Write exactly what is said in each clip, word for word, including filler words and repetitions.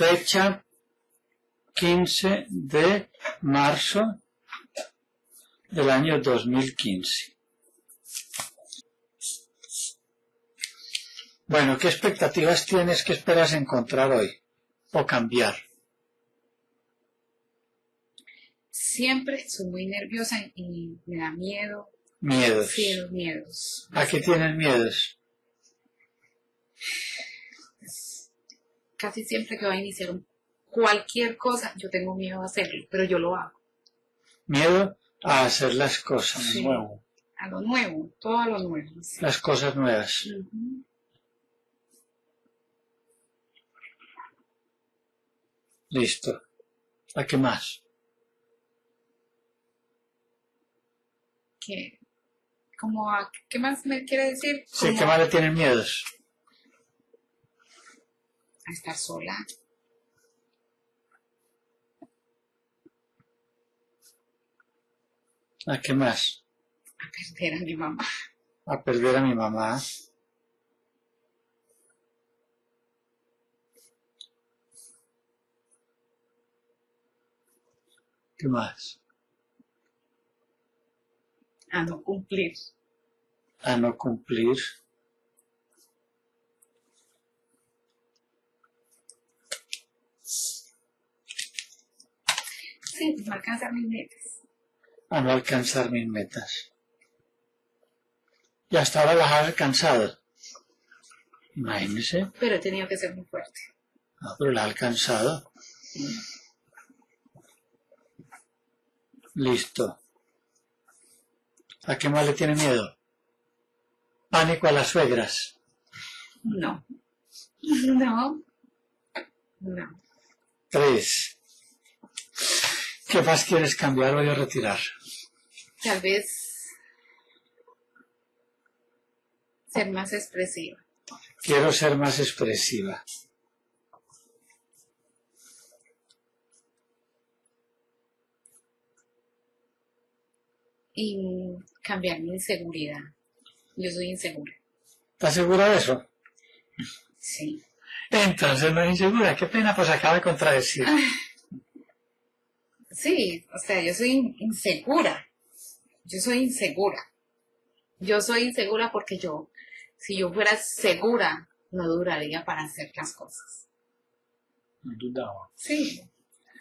fecha quince de marzo del año dos mil quince. Bueno, ¿qué expectativas tienes? ¿Qué esperas encontrar hoy o cambiar? Siempre soy muy nerviosa y me da miedo. Miedos. Sí, los miedos. ¿A qué tienen miedos? Casi siempre que voy a iniciar cualquier cosa, yo tengo miedo a hacerlo, pero yo lo hago. Miedo a hacer las cosas, sí, nuevo. A lo nuevo, todo a lo nuevo. Sí. Las cosas nuevas. Uh-huh. Listo. ¿A qué más? ¿Qué? Como a, ¿qué más me quiere decir? Sí, ¿qué más le tienen miedos? A estar sola. ¿A qué más? A perder a mi mamá. A perder a mi mamá. ¿Qué más? A no cumplir. A no cumplir. Sí, no alcanzar mis metas. A no alcanzar mis metas. Y hasta ahora las has alcanzado. Imagínese. Pero he tenido que ser muy fuerte. No, pero las has alcanzado. Listo. ¿A qué más le tiene miedo? ¿Pánico a las suegras? No. No. No. Tres. ¿Qué más quieres cambiar o retirar? Tal vez ser más expresiva. Quiero ser más expresiva. Y cambiar mi inseguridad. Yo soy insegura. ¿Estás segura de eso? Sí. Entonces no es insegura. Qué pena, pues acaba de contradecir. Sí, o sea, yo soy insegura. Yo soy insegura. Yo soy insegura porque yo, si yo fuera segura, no duraría para hacer las cosas. No dudaba. Sí.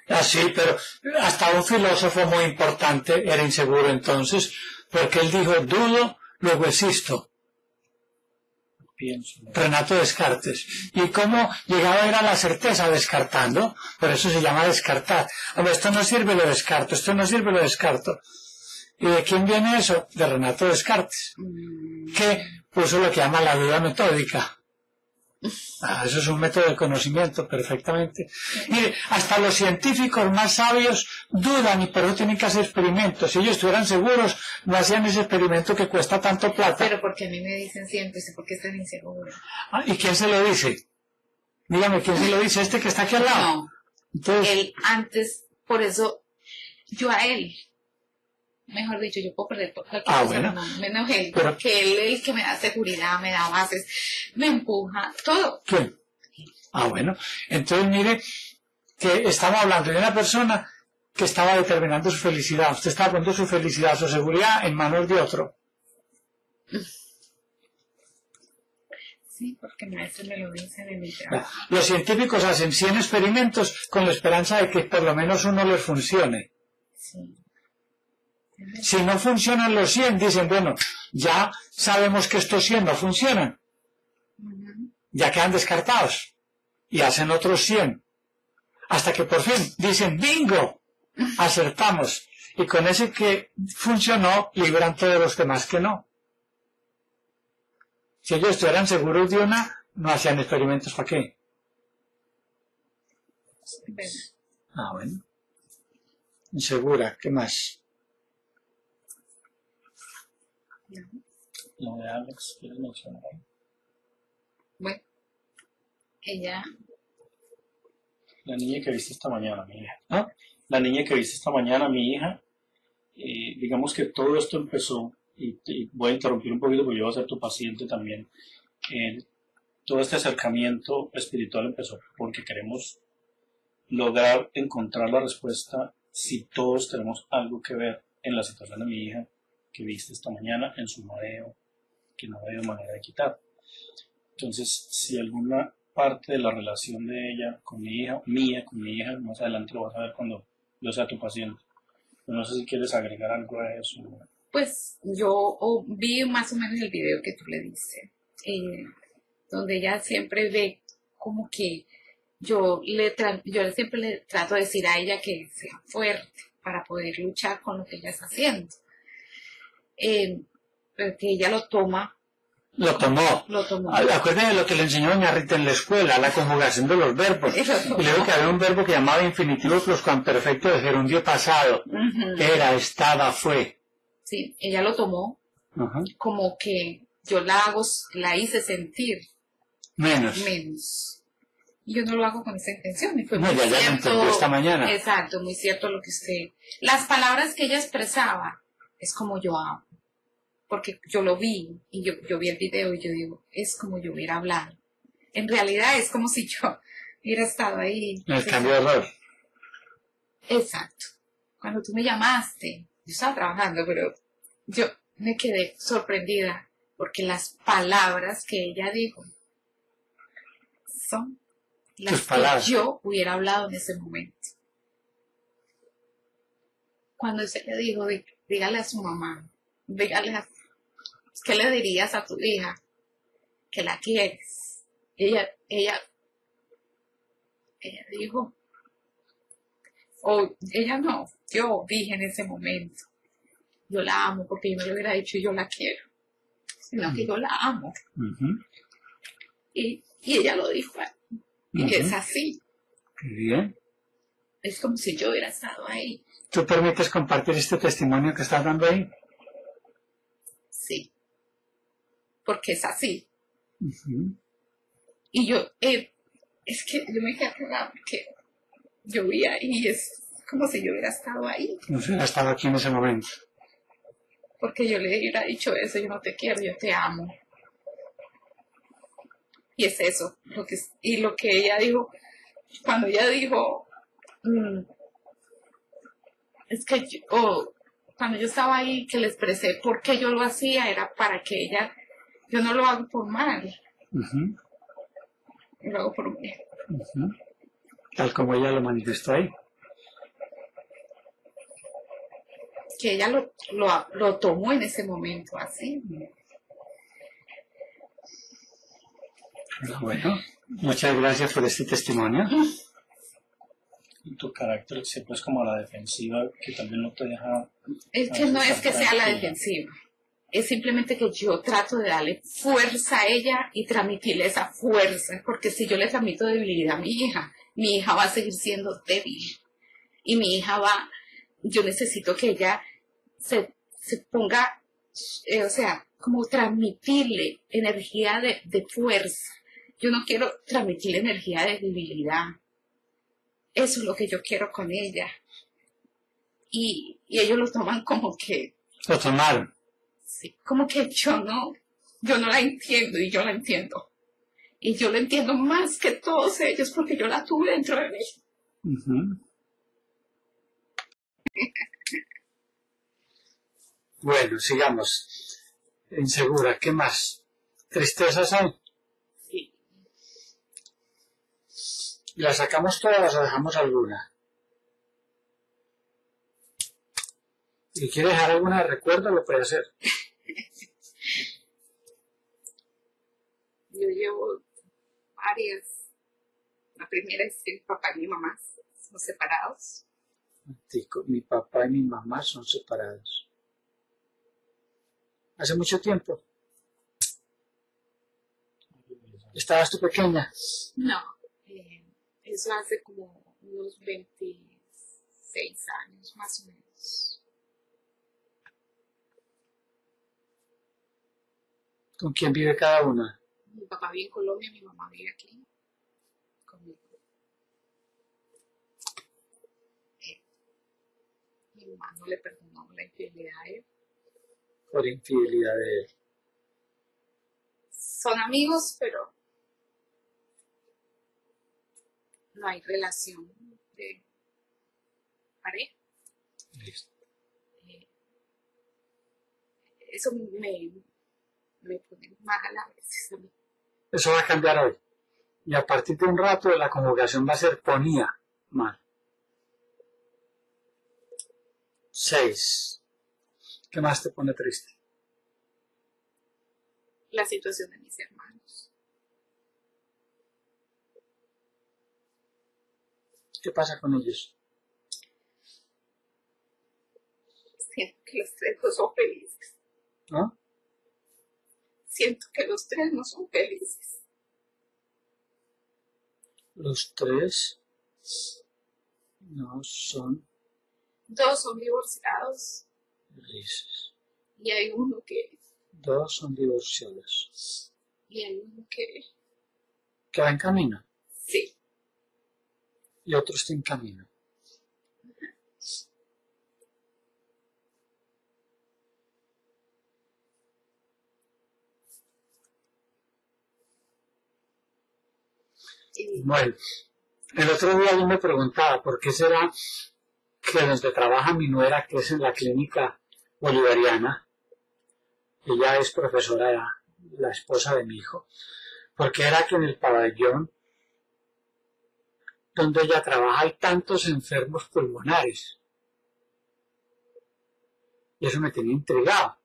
Ah, sí, pero hasta un filósofo muy importante era inseguro entonces, porque él dijo, dudo, luego existo. Pienso. Renato Descartes. ¿Y cómo llegaba a ir a la certeza? Descartando. Por eso se llama descartar. A ver, esto no sirve, lo descarto. Esto no sirve, lo descarto. ¿Y de quién viene eso? De Renato Descartes, mm. que puso lo que llama la duda metódica. Ah, eso es un método de conocimiento, perfectamente. Mire, hasta los científicos más sabios dudan y por eso tienen que hacer experimentos. Si ellos estuvieran seguros, no hacían ese experimento que cuesta tanto plata. Pero porque a mí me dicen siempre, ¿por qué están inseguros? Ah, ¿y quién se lo dice? Dígame, ¿quién se lo dice? ¿Este que está aquí al lado? No, entonces, él antes, por eso, yo a él, mejor dicho, yo puedo perder cualquier ah, cosa, bueno, no, menos él, pero, porque él es el que me da seguridad, me da bases, me empuja, todo. ¿Quién? Ah, bueno, entonces mire que estamos hablando de una persona que estaba determinando su felicidad, usted estaba poniendo su felicidad, su seguridad en manos de otro. Sí, porque maestro me lo dicen en mi trabajo. Los científicos hacen cien experimentos con la esperanza de que por lo menos uno les funcione. Sí. Si no funcionan los cien, dicen, bueno, ya sabemos que estos cien no funcionan. Uh-huh. Ya quedan descartados. Y hacen otros cien. Hasta que por fin dicen, bingo, acertamos. Y con ese que funcionó, libran todos los demás que no. Si ellos estuvieran seguros de una, no hacían experimentos, ¿para qué? Ah, bueno. Insegura, ¿qué más? No, Alex, ¿quieres mencionar? Bueno, ella. La niña que viste esta mañana, mi hija. ¿Ah? La niña que viste esta mañana, mi hija. Eh, digamos que todo esto empezó, y, y voy a interrumpir un poquito porque yo voy a ser tu paciente también. Eh, todo este acercamiento espiritual empezó porque queremos lograr encontrar la respuesta si todos tenemos algo que ver en la situación de mi hija que viste esta mañana, en su mareo, que no había manera de quitar. Entonces, si alguna parte de la relación de ella con mi hija, mía con mi hija, más adelante lo vas a ver cuando yo sea tu paciente. No sé si quieres agregar algo a eso. Pues yo vi más o menos el video que tú le diste, eh, donde ella siempre ve como que yo, le yo siempre le trato de decir a ella que sea fuerte para poder luchar con lo que ella está haciendo. Eh, pero que ella lo toma. Lo tomó. Lo tomó. Acuérdense de lo que le enseñó doña Rita en la escuela, la conjugación de los verbos. Y luego que había un verbo que llamaba infinitivo pluscuamperfecto de gerundio pasado. Uh-huh. Era, estaba, fue. Sí, ella lo tomó, ajá, como que yo la hago, la hice sentir menos. menos. Y yo no lo hago con esa intención. Y fue no, muy ya, cierto, ya lo esta mañana. Exacto, muy cierto lo que usted... Las palabras que ella expresaba es como yo hablo. Porque yo lo vi, y yo, yo vi el video y yo digo, es como yo hubiera hablado. En realidad es como si yo hubiera estado ahí. El cambio de error. Exacto. Cuando tú me llamaste... Yo estaba trabajando, pero yo me quedé sorprendida porque las palabras que ella dijo son las que yo hubiera hablado en ese momento. Cuando ella le dijo, dí, dígale a su mamá, dígale a, ¿qué le dirías a tu hija? Que la quieres. Ella, ella, ella dijo... O ella no, yo dije en ese momento, yo la amo, porque yo me lo hubiera dicho, yo la quiero, sino uh-huh. que yo la amo. Uh-huh. y, y ella lo dijo, y uh-huh. es así. Qué bien. Es como si yo hubiera estado ahí. ¿Tú permites compartir este testimonio que estás dando ahí? Sí, porque es así. Uh-huh. Y yo, eh, es que yo me quedé acordada porque... Yo vi ahí, es como si yo hubiera estado ahí. No hubiera estado aquí en ese momento. Porque yo le hubiera dicho eso, yo no te quiero, yo te amo. Y es eso. Lo que, y lo que ella dijo, cuando ella dijo, mm, es que yo, oh, cuando yo estaba ahí, que le expresé por qué yo lo hacía, era para que ella, yo no lo hago por mal. Uh-huh. Lo hago por bien. Uh-huh. Tal como ella lo manifestó ahí. Que ella lo, lo, lo tomó en ese momento así. Bueno, muchas gracias por este testimonio. Y tu carácter siempre es como la defensiva, que también no te deja... Es que no es que sea la defensiva. Es simplemente que yo trato de darle fuerza a ella y transmitirle esa fuerza. Porque si yo le transmito debilidad a mi hija... Mi hija va a seguir siendo débil. Y mi hija va... Yo necesito que ella se, se ponga... Eh, o sea, como transmitirle energía de, de fuerza. Yo no quiero transmitirle energía de debilidad. Eso es lo que yo quiero con ella. Y, y ellos lo toman como que... Lo tomaron. Sí, como que yo no... Yo no la entiendo y yo la entiendo. Y yo lo entiendo más que todos ellos porque yo la tuve dentro de mí. Uh-huh. Bueno, sigamos. Insegura, ¿qué más? ¿Tristezas hay? Sí. ¿Las sacamos todas o dejamos alguna? Si quiere dejar alguna de recuerdo, lo puede hacer. Yo llevo... Varias. La primera es que mi papá y mi mamá son separados. Mi papá y mi mamá son separados. ¿Hace mucho tiempo? ¿Estabas tú pequeña? No. Eh, eso hace como unos veintiséis años, más o menos. ¿Con quién vive cada una? Mi papá vive en Colombia, mi mamá vive aquí conmigo. Eh, mi mamá no le perdonó la infidelidad a él. Por infidelidad de él. Son amigos, pero no hay relación. este, pareja. Listo. Eh, eso me, me pone mal a veces a mí. Eso va a cambiar hoy. Y a partir de un rato la conjugación va a ser ponía mal. seis. ¿Qué más te pone triste? La situación de mis hermanos. ¿Qué pasa con ellos? Siento que los tres no son felices. ¿Ah? Siento que los tres no son felices. Los tres no son. Dos son divorciados. Felices. Y hay uno que. Dos son divorciados. Y hay uno que. Que va en camino. Sí. Y otro está en camino. Sí. Bueno, el otro día yo me preguntaba por qué será que donde trabaja mi nuera, que es en la clínica bolivariana, ella es profesora, la, la esposa de mi hijo, porque era que en el pabellón donde ella trabaja hay tantos enfermos pulmonares. Y eso me tenía intrigado.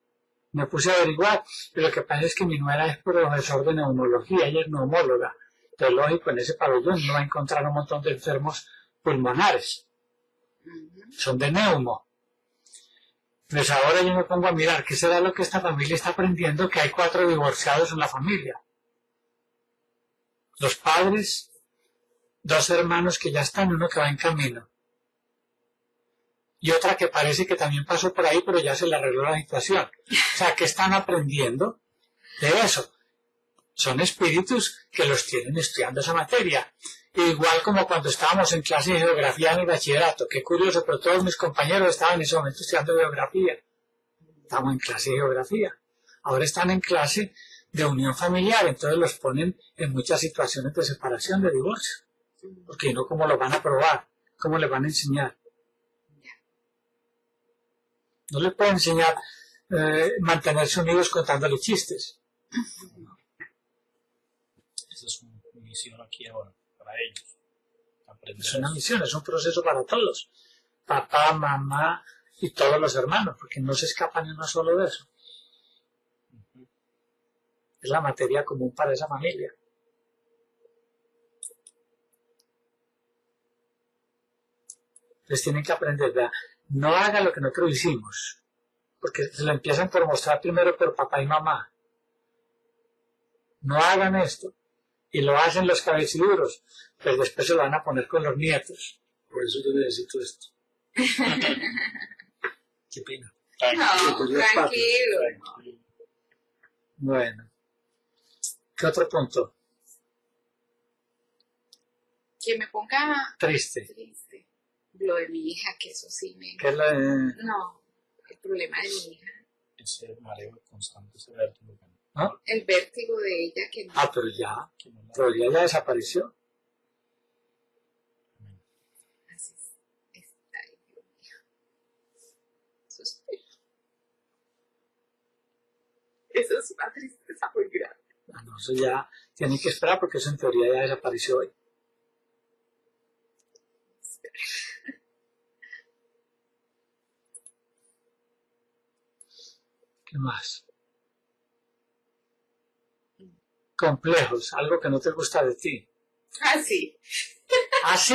Me puse a averiguar, pero lo que pasa es que mi nuera es profesor de neumología, ella es neumóloga. Entonces, lógico, en ese pabellón no va a encontrar un montón de enfermos pulmonares. Son de neumo. Pues ahora yo me pongo a mirar qué será lo que esta familia está aprendiendo, que hay cuatro divorciados en la familia. Los padres, dos hermanos que ya están, uno que va en camino. Y otra que parece que también pasó por ahí, pero ya se le arregló la situación. O sea, ¿qué están aprendiendo de eso? Son espíritus que los tienen estudiando esa materia. Igual como cuando estábamos en clase de geografía en el bachillerato. Qué curioso, pero todos mis compañeros estaban en ese momento estudiando geografía. Estamos en clase de geografía. Ahora están en clase de unión familiar, entonces los ponen en muchas situaciones de separación, de divorcio. Porque no, ¿cómo lo van a probar? ¿Cómo les van a enseñar? No les pueden enseñar eh, mantenerse unidos contándole chistes. Esa es una misión aquí ahora. A ellos. Aprender. Es una misión, es un proceso para todos. Papá, mamá y todos los hermanos, porque no se escapan ni uno solo de eso. Uh-huh. Es la materia común para esa familia. Entonces tienen que aprender, ¿verdad? No haga lo que nosotros hicimos, porque se lo empiezan por mostrar primero por papá y mamá. No hagan esto. Y lo hacen los cabeciduros, pero después se lo van a poner con los nietos. Por eso yo necesito esto. Qué pena. No, tranquilo. Bueno. ¿Qué otro punto? Que me ponga... Triste. Triste. Lo de mi hija, que eso sí me... ¿Qué es lo de...? No, el problema de mi hija. Ese mareo constante, ese vértigo. ¿Ah? El vértigo de ella que no... Ah, pero ya, pero ya ya desapareció. Así es, está ahí, Dios mío. Suspiro. Eso es una tristeza muy grande. Ah, no, eso ya tienen que esperar porque eso en teoría ya desapareció hoy. ¿Qué más? Complejos, algo que no te gusta de ti. Ah, sí. ¿Ah, sí?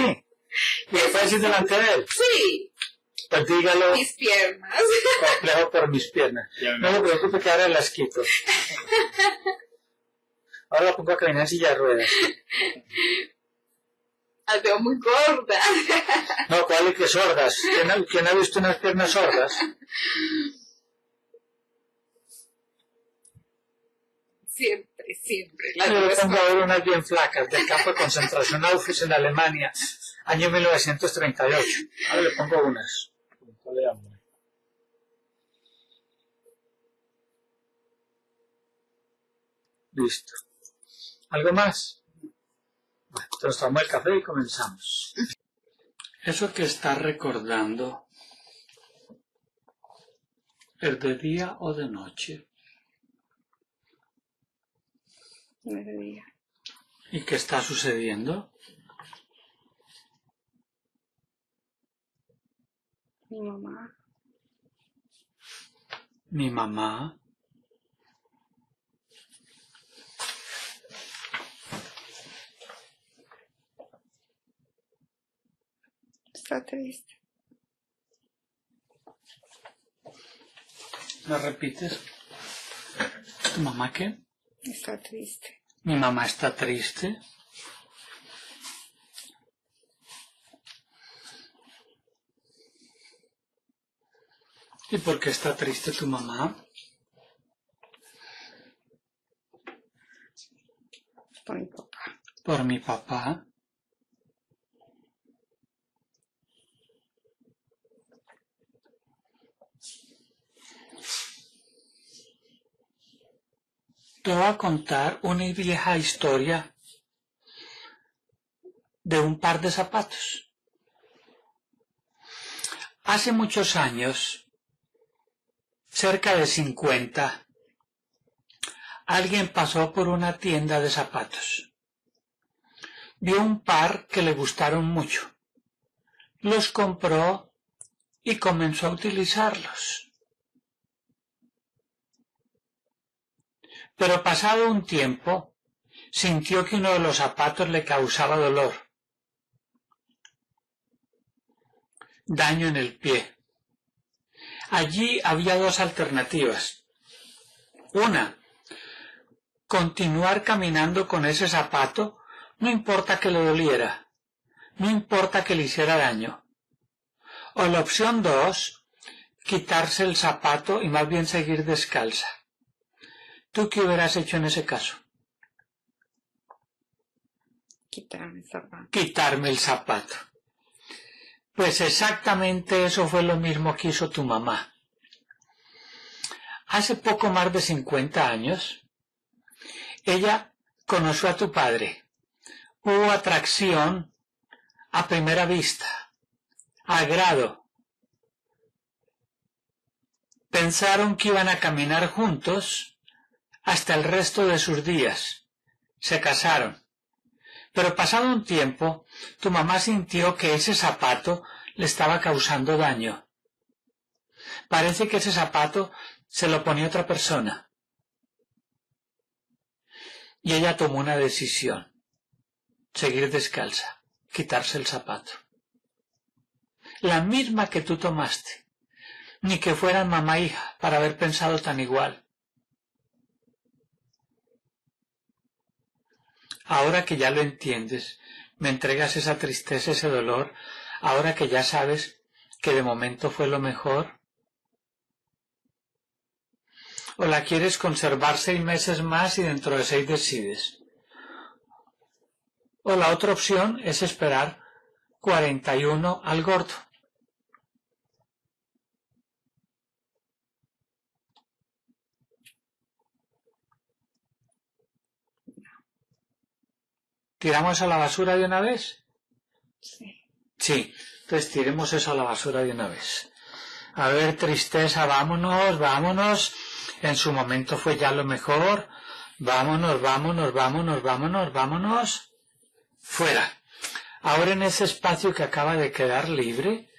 ¿Y lo puedes ir delante de él? Sí. Pues dígalo. Mis piernas. Complejo por mis piernas. No me preocupe que ahora las quito. Ahora la pongo a caminar en silla de ruedas. Las veo muy gordas. No, ¿cuál es que sordas? ¿Quién ha, ¿Quién ha visto unas piernas sordas? Siempre, siempre. La yo le pongo a ver unas bien flacas del campo de concentración Auschwitz en Alemania, año mil novecientos treinta y ocho. Ahora le pongo unas. Listo. ¿Algo más? Bueno, entonces tomamos el café y comenzamos. Eso que está recordando es de día o de noche. De día. ¿Y qué está sucediendo? Mi mamá. Mi mamá. Está triste. ¿Lo repites? ¿Tu mamá qué? Está triste. ¿Mi mamá está triste? ¿Y por qué está triste tu mamá? Por mi papá. Por mi papá. Te voy a contar una vieja historia de un par de zapatos. Hace muchos años, cerca de cincuenta, alguien pasó por una tienda de zapatos. Vio un par que le gustaron mucho. Los compró y comenzó a utilizarlos. Pero pasado un tiempo, sintió que uno de los zapatos le causaba dolor. Daño en el pie. Allí había dos alternativas. Una, continuar caminando con ese zapato, no importa que le doliera, no importa que le hiciera daño. O la opción dos, quitarse el zapato y más bien seguir descalza. ¿Tú qué hubieras hecho en ese caso? Quitarme el zapato. Quitarme el zapato. Pues exactamente eso fue lo mismo que hizo tu mamá. Hace poco más de cincuenta años, ella conoció a tu padre. Hubo atracción a primera vista, agrado. Pensaron que iban a caminar juntos hasta el resto de sus días. Se casaron. Pero pasado un tiempo, tu mamá sintió que ese zapato le estaba causando daño. Parece que ese zapato se lo ponía otra persona. Y ella tomó una decisión. Seguir descalza. Quitarse el zapato. La misma que tú tomaste. Ni que fueran mamá e hija para haber pensado tan igual. Ahora que ya lo entiendes, me entregas esa tristeza, ese dolor, ahora que ya sabes que de momento fue lo mejor. ¿O la quieres conservar seis meses más y dentro de seis decides? O la otra opción es esperar cuarenta y uno al gordo. ¿Tiramos a la basura de una vez? Sí. Sí, pues tiremos eso a la basura de una vez. A ver, tristeza, vámonos, vámonos. En su momento fue ya lo mejor. Vámonos, vámonos, vámonos, vámonos, vámonos. Fuera. Ahora en ese espacio que acaba de quedar libre,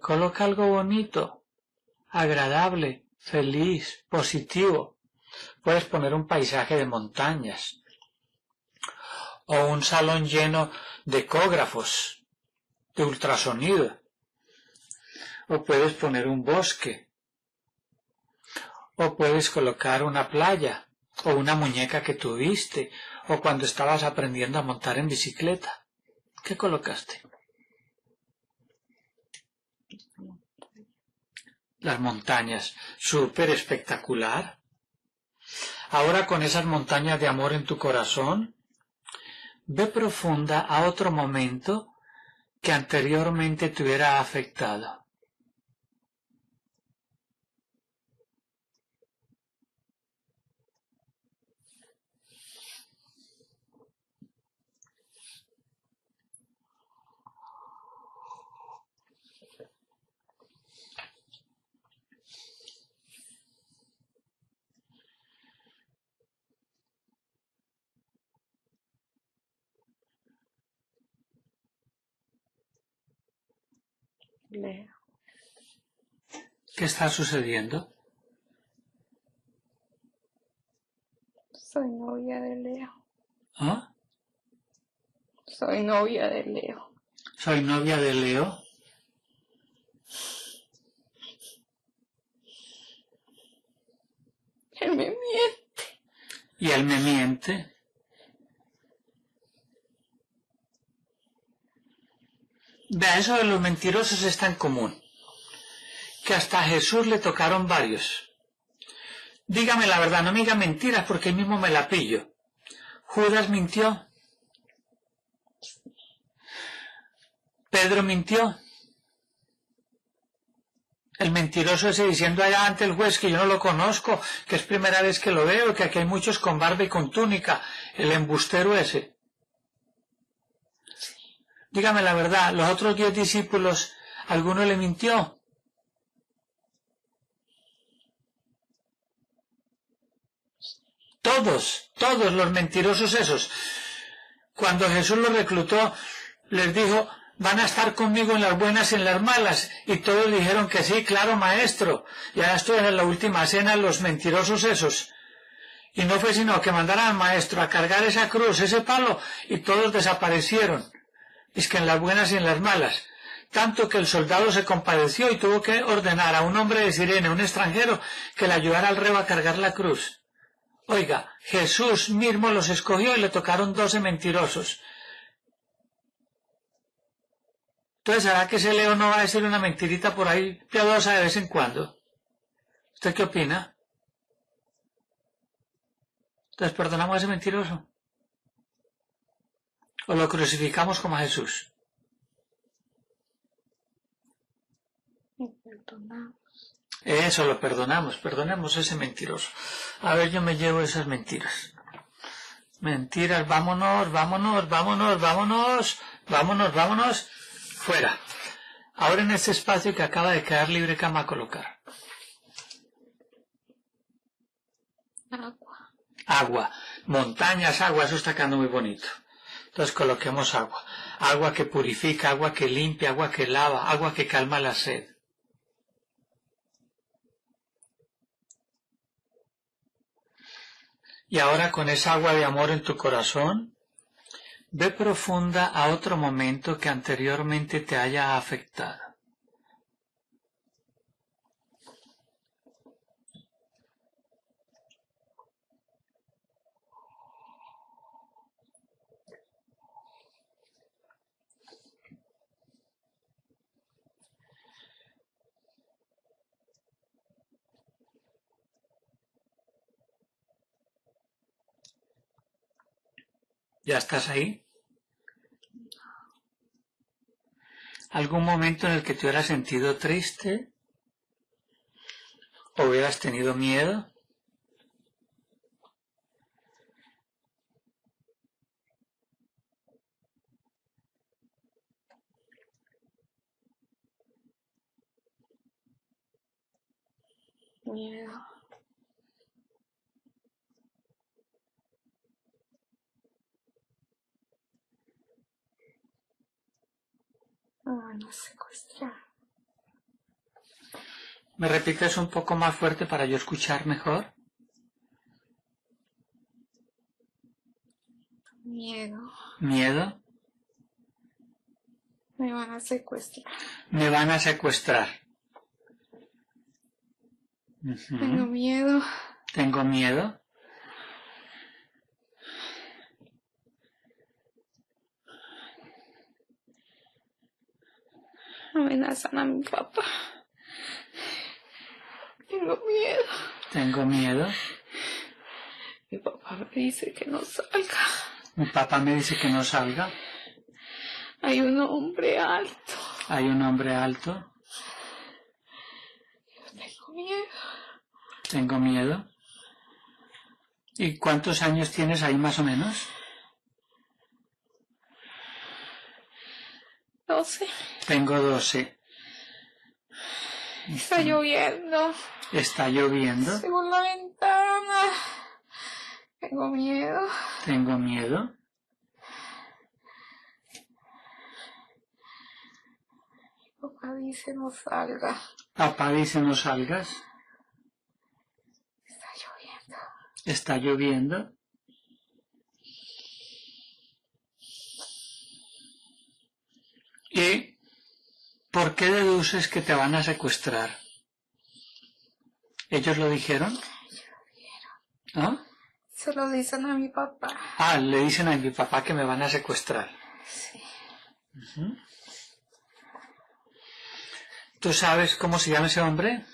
coloca algo bonito, agradable, feliz, positivo. Puedes poner un paisaje de montañas. O un salón lleno de ecógrafos, de ultrasonido. O puedes poner un bosque. O puedes colocar una playa, o una muñeca que tuviste, o cuando estabas aprendiendo a montar en bicicleta. ¿Qué colocaste? Las montañas. Súper espectacular. Ahora con esas montañas de amor en tu corazón, ve profunda a otro momento que anteriormente te hubiera afectado. Leo. ¿Qué está sucediendo? Soy novia de Leo. ¿Ah? Soy novia de Leo. ¿Soy novia de Leo? Él me miente. ¿Y él me miente? Vea, eso de los mentirosos es tan común, que hasta a Jesús le tocaron varios. Dígame la verdad, no me diga mentiras porque él mismo me la pillo. Judas mintió. Pedro mintió. El mentiroso ese diciendo allá ante el juez que yo no lo conozco, que es primera vez que lo veo, que aquí hay muchos con barba y con túnica, el embustero ese. Dígame la verdad, los otros diez discípulos, ¿alguno le mintió? Todos, todos los mentirosos esos. Cuando Jesús los reclutó, les dijo, van a estar conmigo en las buenas y en las malas. Y todos dijeron que sí, claro, maestro. Y ahora esto era la última cena, los mentirosos esos. Y no fue sino que mandaran al maestro a cargar esa cruz, ese palo, y todos desaparecieron. Es que en las buenas y en las malas, tanto que el soldado se compadeció y tuvo que ordenar a un hombre de Sirene, un extranjero, que le ayudara al reo a cargar la cruz. Oiga, Jesús mismo los escogió y le tocaron doce mentirosos. Entonces, ¿hará que ese Leo no va a decir una mentirita por ahí piadosa de vez en cuando? ¿Usted qué opina? Entonces, ¿perdonamos a ese mentiroso? ¿O lo crucificamos como a Jesús? Lo perdonamos. Eso, lo perdonamos. Perdonemos a ese mentiroso. A ver, yo me llevo esas mentiras. Mentiras, vámonos, vámonos, vámonos, vámonos, vámonos, vámonos. Fuera. Ahora en este espacio que acaba de quedar libre, ¿qué vamos a colocar? Agua. Agua. Montañas, agua. Eso está quedando muy bonito. Entonces coloquemos agua, agua que purifica, agua que limpia, agua que lava, agua que calma la sed. Y ahora con esa agua de amor en tu corazón, ve profunda a otro momento que anteriormente te haya afectado. ¿Ya estás ahí? ¿Algún momento en el que te hubieras sentido triste? ¿O hubieras tenido miedo? Miedo. No sé, cuestión. ¿Me repites un poco más fuerte para yo escuchar mejor? Miedo. ¿Miedo? Me van a secuestrar. Me van a secuestrar. Uh-huh. Tengo miedo. ¿Tengo miedo? Amenazan a mi papá. Tengo miedo. ¿Tengo miedo? Mi papá me dice que no salga. ¿Mi papá me dice que no salga? Hay un hombre alto. ¿Hay un hombre alto? Yo tengo miedo. ¿Tengo miedo? ¿Y cuántos años tienes ahí más o menos? doce. Tengo doce. Está lloviendo. Está lloviendo. Según la ventana. Tengo miedo. Tengo miedo. Mi papá Avísenos algas. Aparícenos algas. Está lloviendo. Está lloviendo. ¿Y por qué deduces que te van a secuestrar? ¿Ellos lo dijeron? Ellos lo dijeron. ¿Ah? Se lo dicen a mi papá. Ah, le dicen a mi papá que me van a secuestrar. Sí. Uh-huh. ¿Tú sabes cómo se llama ese hombre?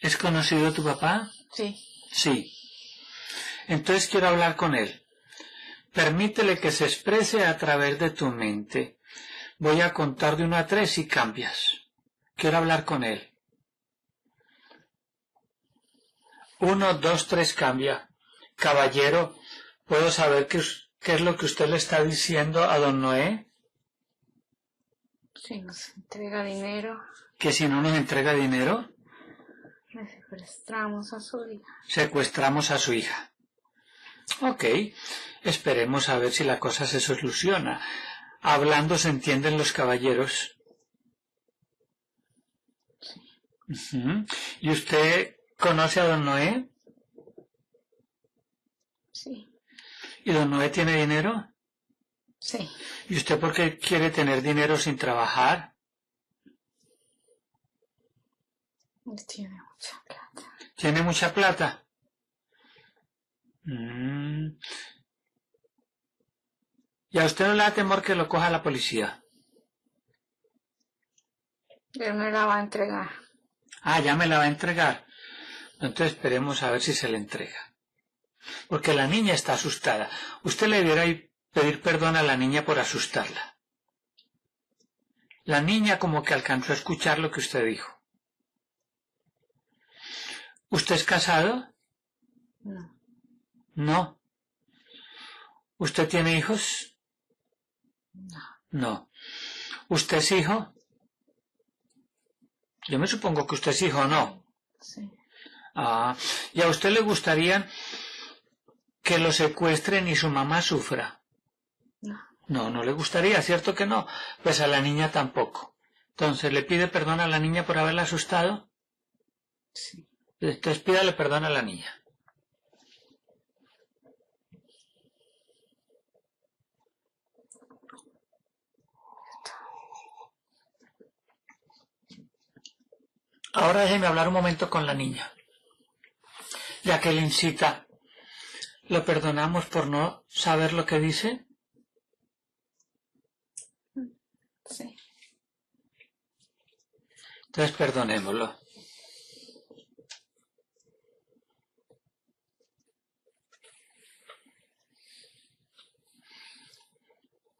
¿Es conocido tu papá? Sí. Sí. Entonces quiero hablar con él. Permítele que se exprese a través de tu mente. Voy a contar de uno a tres y cambias. Quiero hablar con él. Uno, dos, tres, cambia. Caballero, ¿puedo saber qué, qué es lo que usted le está diciendo a don Noé? Si nos entrega dinero. ¿Que si no nos entrega dinero? Le secuestramos a su hija. Secuestramos a su hija. Ok, esperemos a ver si la cosa se soluciona. Hablando se entienden los caballeros. Sí. Uh-huh. ¿Y usted conoce a don Noé? Sí. ¿Y don Noé tiene dinero? Sí. ¿Y usted por qué quiere tener dinero sin trabajar? Tiene mucha plata. ¿Tiene mucha plata? Mm. ¿Y a usted no le da temor que lo coja la policía? Ya me la va a entregar. Ah, ya me la va a entregar. Entonces esperemos a ver si se le entrega. Porque la niña está asustada. Usted le deberá pedir perdón a la niña por asustarla. La niña como que alcanzó a escuchar lo que usted dijo. ¿Usted es casado? No. No. ¿Usted tiene hijos? No. No. ¿Usted es hijo? Yo me supongo que usted es hijo, ¿no? Sí. Ah, ¿y a usted le gustaría que lo secuestren y su mamá sufra? No. No, no le gustaría, ¿cierto que no? Pues a la niña tampoco. Entonces, ¿le pide perdón a la niña por haberla asustado? Sí. Entonces, pídale perdón a la niña. Ahora déjeme hablar un momento con la niña, ya que le incita. ¿Lo perdonamos por no saber lo que dice? Sí. Entonces perdonémoslo.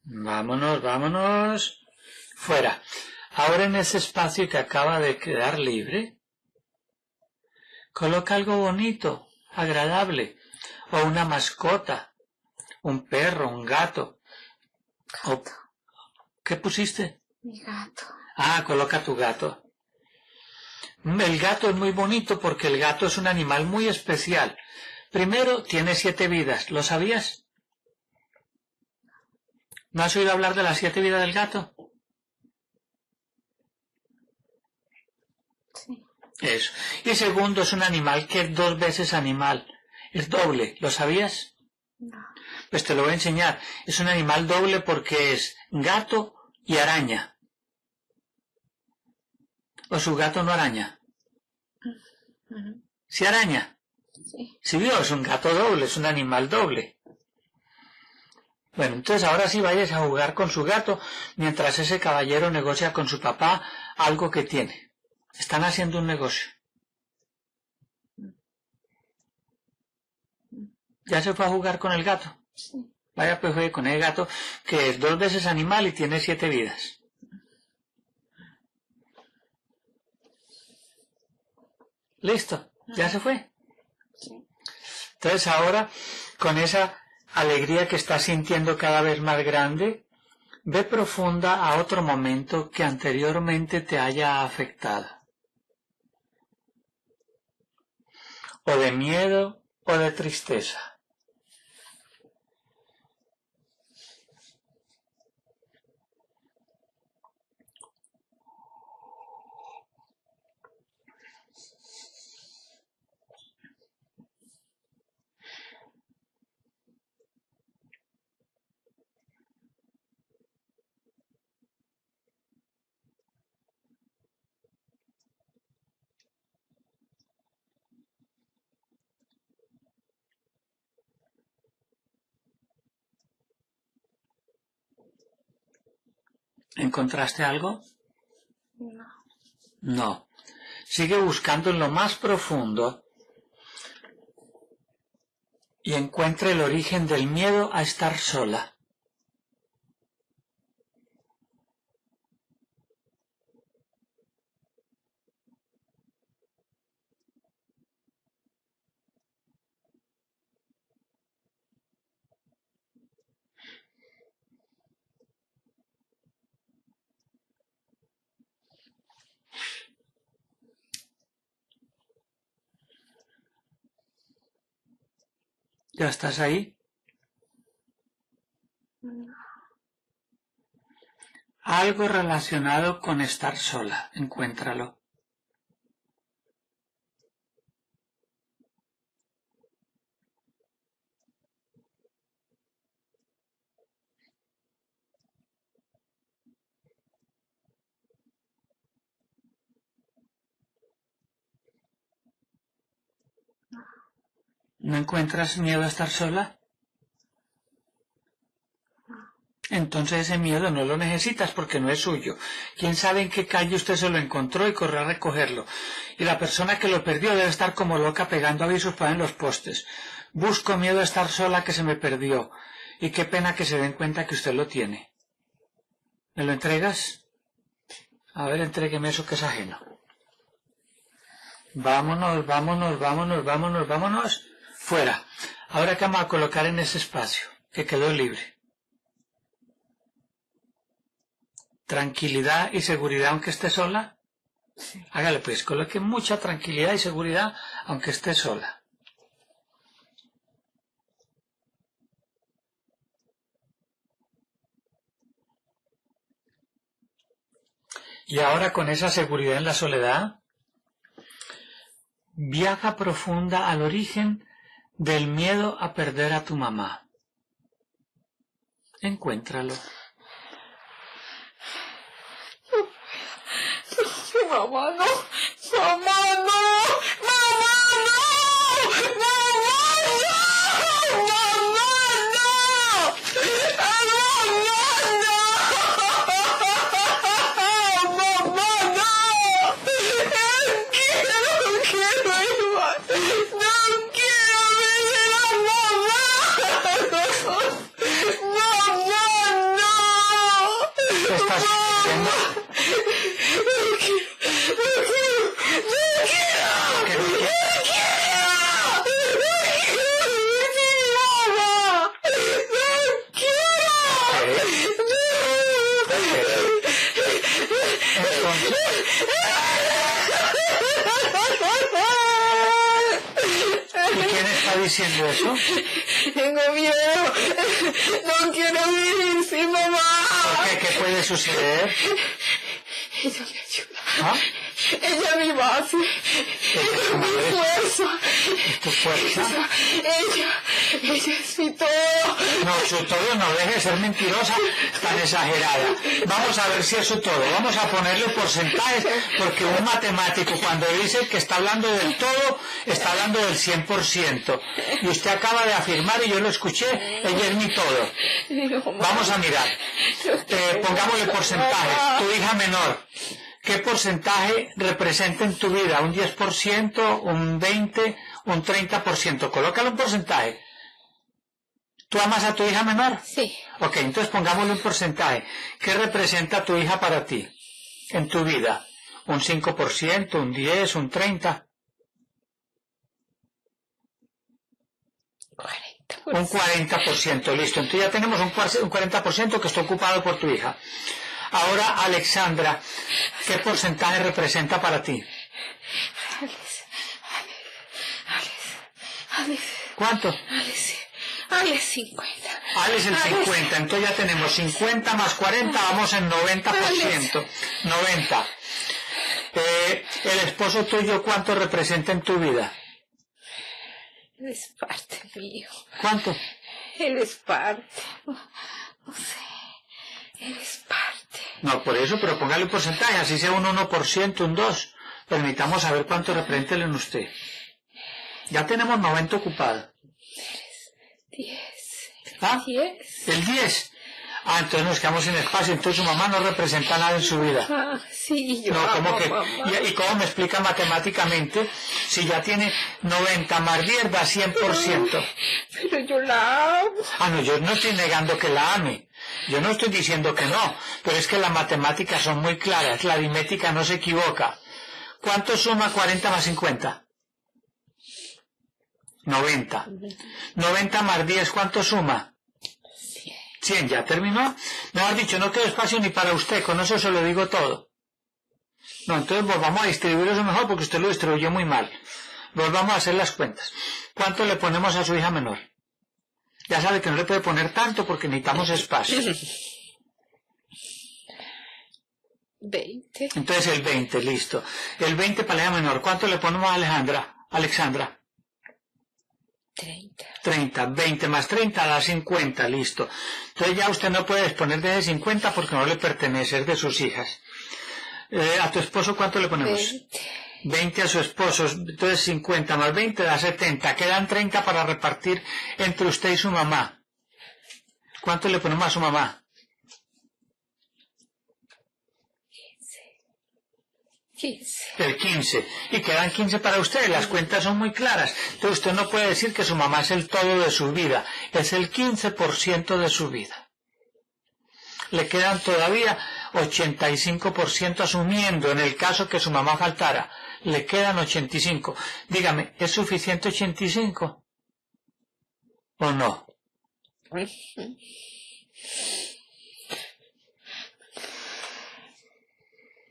Vámonos, vámonos. Fuera. Ahora en ese espacio que acaba de quedar libre, coloca algo bonito, agradable. O una mascota, un perro, un gato. gato. ¿Qué pusiste? Mi gato. Ah, coloca tu gato. El gato es muy bonito porque el gato es un animal muy especial. Primero, tiene siete vidas. ¿Lo sabías? ¿No has oído hablar de las siete vidas del gato? Sí. Eso. Y segundo, es un animal que es dos veces animal. Es doble, ¿lo sabías? No. Pues te lo voy a enseñar. Es un animal doble porque es gato y araña. ¿O su gato no araña? Uh-huh. ¿Sí araña? Sí. ¿Sí vio? Es un gato doble, es un animal doble. Bueno, entonces ahora sí vayas a jugar con su gato mientras ese caballero negocia con su papá algo que tiene. Están haciendo un negocio. ¿Ya se fue a jugar con el gato? Sí. Vaya pues juegue con el gato, que es dos veces animal y tiene siete vidas. ¿Listo? ¿Ya se fue? Sí. Entonces ahora, con esa alegría que estás sintiendo cada vez más grande, ve profunda a otro momento que anteriormente te haya afectado. O de miedo o de tristeza. ¿Encontraste algo? No. No. Sigue buscando en lo más profundo y encuentra el origen del miedo a estar sola. ¿Ya estás ahí? Algo relacionado con estar sola. Encuéntralo. ¿No encuentras miedo a estar sola? Entonces ese miedo no lo necesitas porque no es suyo. ¿Quién sabe en qué calle usted se lo encontró y corrió a recogerlo? Y la persona que lo perdió debe estar como loca pegando avisos para en los postes. Busco miedo a estar sola que se me perdió. Y qué pena que se den cuenta que usted lo tiene. ¿Me lo entregas? A ver, entrégueme eso que es ajeno. Vámonos, vámonos, vámonos, vámonos, vámonos. Fuera. Ahora que vamos a colocar en ese espacio que quedó libre. Tranquilidad y seguridad aunque esté sola. Sí. Hágale pues, coloque mucha tranquilidad y seguridad aunque esté sola. Y ahora con esa seguridad en la soledad, viaja profunda al origen del miedo a perder a tu mamá. Encuéntralo. Mamá, no. Mamá, no. Mamá, no. Mamá, no. Mamá, no. Mamá, no. No quiero, quiero. No quiero. Diciendo eso? Tengo miedo. No quiero vivir sin mamá. ¿Por qué? ¿Qué puede suceder? Ella me ayuda. ¿Ah? Ella me base. Ella es mi fuerza. ¿Es tu fuerza? Ella, ella es mi todo. No, su todo no, deje de ser mentirosa, tan exagerada. Vamos a ver si es su todo. Vamos a ponerle porcentajes, porque un matemático cuando dice que está hablando del todo, está hablando del cien por ciento. Y usted acaba de afirmar, y yo lo escuché, ella es mi todo. Vamos a mirar. Eh, pongámosle porcentajes. Tu hija menor. ¿Qué porcentaje representa en tu vida? ¿Un diez por ciento? ¿Un veinte por ciento? ¿Un treinta por ciento? Colócale un porcentaje. ¿Tú amas a tu hija menor? Sí. Ok, entonces pongámosle un porcentaje. ¿Qué representa tu hija para ti en tu vida? ¿Un cinco por ciento? ¿Un diez por ciento? ¿Un treinta por ciento? cuarenta por ciento. Un cuarenta por ciento, listo. Entonces ya tenemos un cuarenta por ciento que está ocupado por tu hija. Ahora, Alexandra, ¿qué porcentaje representa para ti? Alex, Alex, Alex. ¿Cuánto? Alex, Alex cincuenta. Alex el Alex. cincuenta, entonces ya tenemos cincuenta más cuarenta, vamos en noventa por ciento. Alex. noventa. Eh, ¿El esposo tuyo cuánto representa en tu vida? Es parte mío. ¿Cuánto? Él es parte, no sé. Eres parte. No, por eso, pero póngale un porcentaje, así sea un uno por ciento, un dos por ciento. Permitamos saber cuánto representa en usted. Ya tenemos noventa ocupado. Eres diez. ¿Ah? diez. El diez. Ah, entonces nos quedamos sin espacio, entonces su mamá no representa nada en su vida. Ah, sí, yo no, como amo, que, mamá. ¿Y, ¿Y cómo me explica matemáticamente si ya tiene noventa más diez da cien por ciento? Ay, pero yo la amo. Ah, no, yo no estoy negando que la ame. Yo no estoy diciendo que no, pero es que las matemáticas son muy claras, la aritmética no se equivoca. ¿Cuánto suma cuarenta más cincuenta? noventa. noventa más diez, ¿cuánto suma? cien, ¿ya terminó? No has dicho, no queda espacio ni para usted, con eso se lo digo todo. No, entonces volvamos a distribuir eso mejor porque usted lo distribuyó muy mal. Volvamos a hacer las cuentas. ¿Cuánto le ponemos a su hija menor? Ya sabe que no le puede poner tanto porque necesitamos espacio. veinte. Entonces el veinte, listo. El veinte para la hija menor. ¿Cuánto le ponemos a Alejandra? Alexandra. treinta. treinta, veinte más treinta da cincuenta, listo. Entonces ya usted no puede disponer de ese cincuenta porque no le pertenece, es de sus hijas. Eh, ¿A tu esposo cuánto le ponemos? veinte. veinte a su esposo, entonces cincuenta más veinte da setenta, quedan treinta para repartir entre usted y su mamá. ¿Cuánto le ponemos a su mamá? quince. El quince. Y quedan quince para usted. Las cuentas son muy claras. Entonces usted no puede decir que su mamá es el todo de su vida. Es el quince por ciento de su vida. Le quedan todavía ochenta y cinco por ciento asumiendo en el caso que su mamá faltara. Le quedan ochenta y cinco. Dígame, ¿es suficiente ochenta y cinco? ¿O no?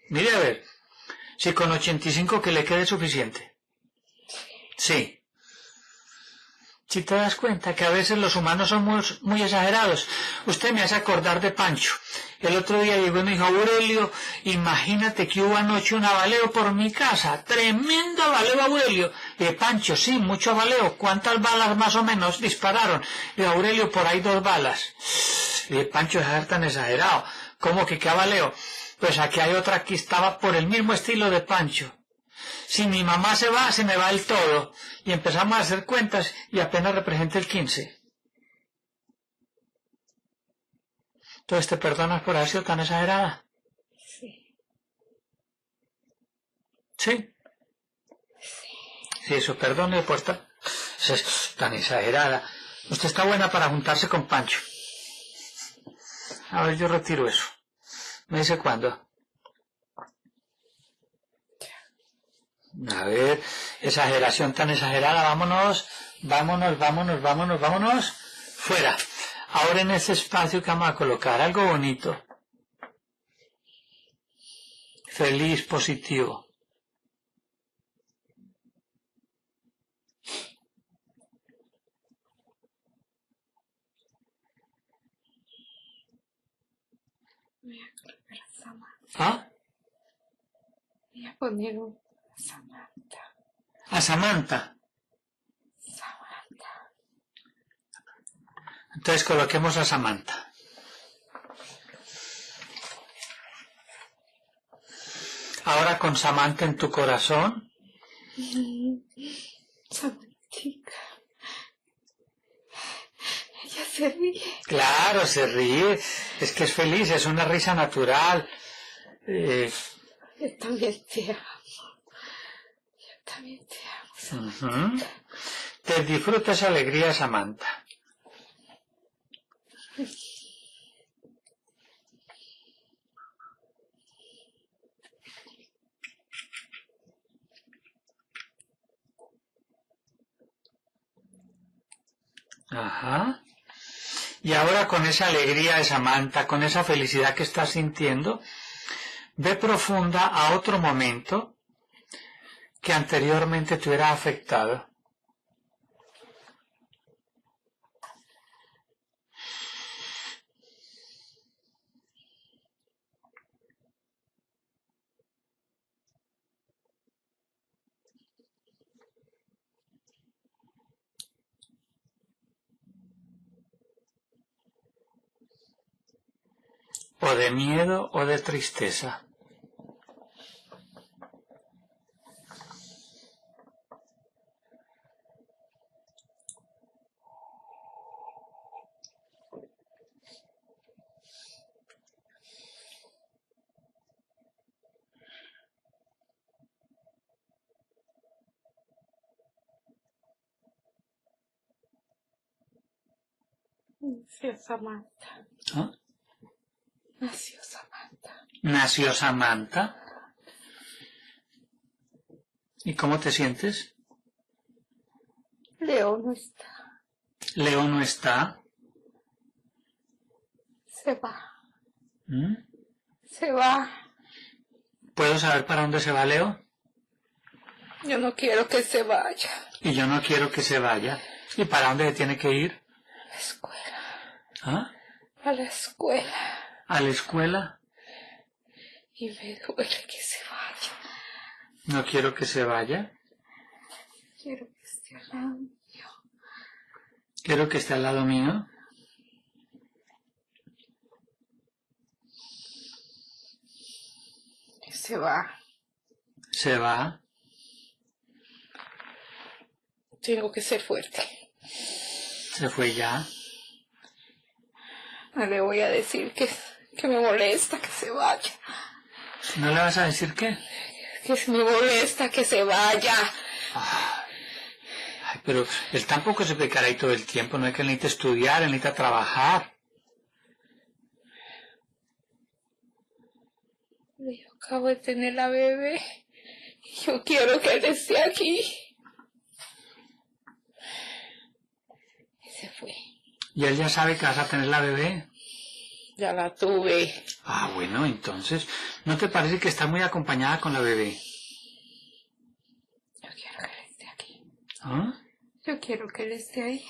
Mire, a ver. Si con ochenta y cinco que le quede suficiente. Sí. Si te das cuenta que a veces los humanos somos muy exagerados. Usted me hace acordar de Pancho. El otro día llegó y me dijo, Aurelio, imagínate que hubo anoche un abaleo por mi casa. Tremendo abaleo, Aurelio. Y dije, Pancho, sí, mucho abaleo. ¿Cuántas balas más o menos dispararon? Y dije, Aurelio, por ahí dos balas. Y dije, Pancho, es tan exagerado. ¿Cómo que qué abaleo? Pues aquí hay otra que estaba por el mismo estilo de Pancho. Si mi mamá se va, se me va el todo. Y empezamos a hacer cuentas y apenas representa el quince. Entonces, ¿te perdonas por haber sido tan exagerada? Sí. ¿Sí? Sí. Sí, eso, perdone por estar tan exagerada. Usted está buena para juntarse con Pancho. A ver, yo retiro eso. ¿Me dice cuándo? A ver, exageración tan exagerada, vámonos, vámonos, vámonos, vámonos, vámonos, fuera. Ahora en este espacio que vamos a colocar algo bonito, feliz, positivo. ¿Ah? Voy a poner un Samantha. ¿A Samantha? Samantha. Entonces coloquemos a Samantha. Ahora con Samantha en tu corazón. Mm, Samantica. Ella se ríe. Claro, se ríe. Es que es feliz, es una risa natural. Eh... Yo también te amo. Yo también te amo. Uh-huh. Te disfruta esa alegría, Samantha. Ajá. Y ahora con esa alegría de Samantha, con esa felicidad que estás sintiendo, ve profunda a otro momento que anteriormente te hubiera afectado. O de miedo o de tristeza. Nació Samantha. ¿Ah? Nació Samantha. Nació Samantha. ¿Y cómo te sientes? Leo no está. Leo no está. Se va. ¿Mm? Se va. ¿Puedo saber para dónde se va Leo? Yo no quiero que se vaya. Y yo no quiero que se vaya. ¿Y para dónde se tiene que ir? A la escuela. ¿Ah? A la escuela. ¿A la escuela? Y me duele que se vaya. No quiero que se vaya. Quiero que esté al lado mío. Quiero que esté al lado mío. Se va. Se va. Tengo que ser fuerte. Se fue ya. No le voy a decir que, que me molesta que se vaya. ¿No le vas a decir qué? Que me molesta que se vaya. Ah. Ay, pero él tampoco se pecará ahí todo el tiempo. No es que él necesita estudiar, él necesita trabajar. Yo acabo de tener la bebé. Yo quiero que él esté aquí. Y se fue. ¿Y él ya sabe que vas a tener la bebé? Ya la tuve. Ah, bueno, entonces, ¿no te parece que está muy acompañada con la bebé? Yo quiero que él esté aquí. ¿Ah? Yo quiero que él esté ahí.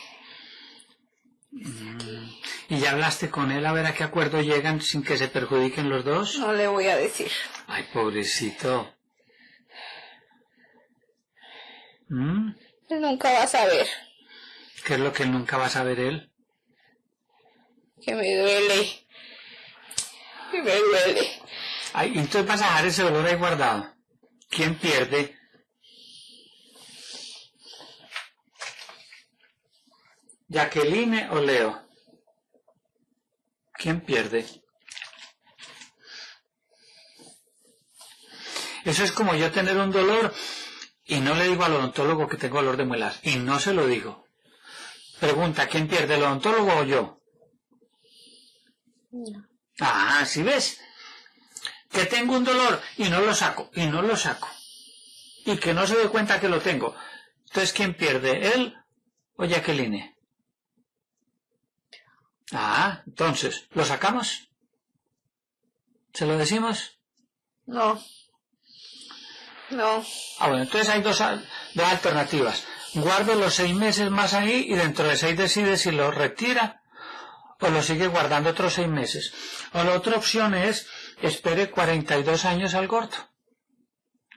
¿Y ya hablaste con él a ver a qué acuerdo llegan sin que se perjudiquen los dos? No le voy a decir. Ay, pobrecito. ¿Mm? Él nunca va a saber. ¿Qué es lo que nunca va a saber él? Que me duele. Que me duele. Ay, entonces vas a dejar ese dolor ahí guardado. ¿Quién pierde? ¿Jacqueline o Leo? ¿Quién pierde? Eso es como yo tener un dolor y no le digo al odontólogo que tengo dolor de muelas. Y no se lo digo. Pregunta, ¿quién pierde, el odontólogo o yo? No. Ah, ¿sí ves? Que tengo un dolor y no lo saco, y no lo saco. Y que no se dé cuenta que lo tengo. Entonces, ¿quién pierde, él o Jacqueline? Ah, entonces, ¿lo sacamos? ¿Se lo decimos? No. No. Ah, bueno, entonces hay dos, dos alternativas. Guardo los seis meses más ahí y dentro de seis decide si lo retira o lo sigue guardando otros seis meses. O la otra opción es, espere cuarenta y dos años al gordo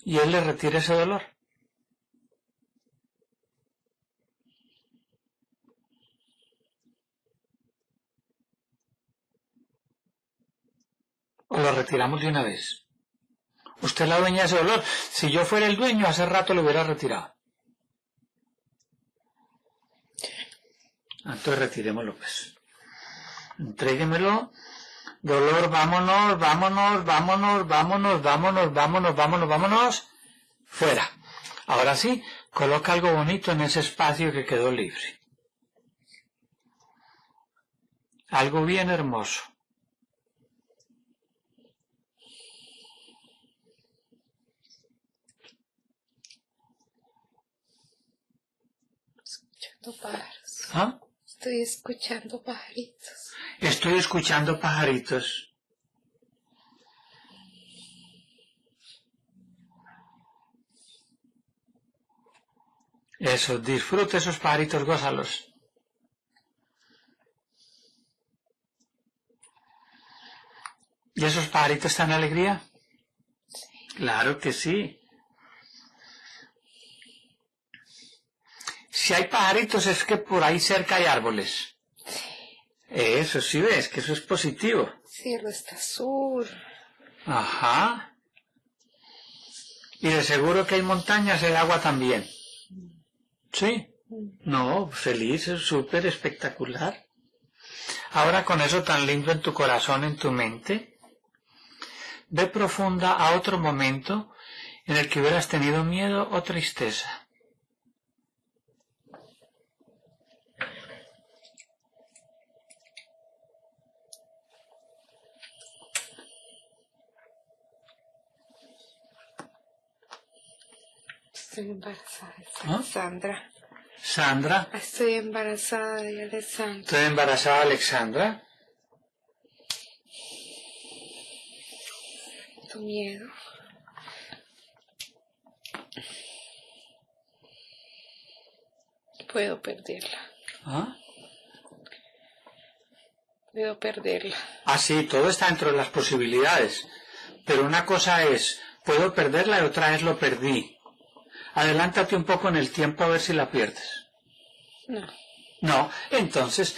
y él le retira ese dolor. O lo retiramos de una vez. Usted es la dueña de ese dolor. Si yo fuera el dueño, hace rato lo hubiera retirado. Entonces retirémoslo, pues. Entréguemelo. Dolor, vámonos, vámonos, vámonos, vámonos, vámonos, vámonos, vámonos, vámonos. Fuera. Ahora sí, coloca algo bonito en ese espacio que quedó libre. Algo bien hermoso. Pájaros. ¿Ah? Estoy escuchando pajaritos. Estoy escuchando pajaritos. Eso, disfruta esos pajaritos, gózalos. ¿Y esos pajaritos están en alegría? Sí. Claro que sí. Si hay pajaritos es que por ahí cerca hay árboles. Sí. Eso sí ves, que eso es positivo. El cielo está azul. Ajá. Y de seguro que hay montañas, el agua también. ¿Sí? No, feliz, es súper espectacular. Ahora con eso tan lindo en tu corazón, en tu mente, ve profunda a otro momento en el que hubieras tenido miedo o tristeza. Estoy embarazada de ¿Ah? Sandra. ¿Sandra? Estoy embarazada de Alexandra. Estoy embarazada de Alexandra. Tu miedo. Puedo perderla. ¿Ah? Puedo perderla. Ah, sí, todo está dentro de las posibilidades. Pero una cosa es, puedo perderla y otra es lo perdí. Adelántate un poco en el tiempo a ver si la pierdes. No. No, entonces,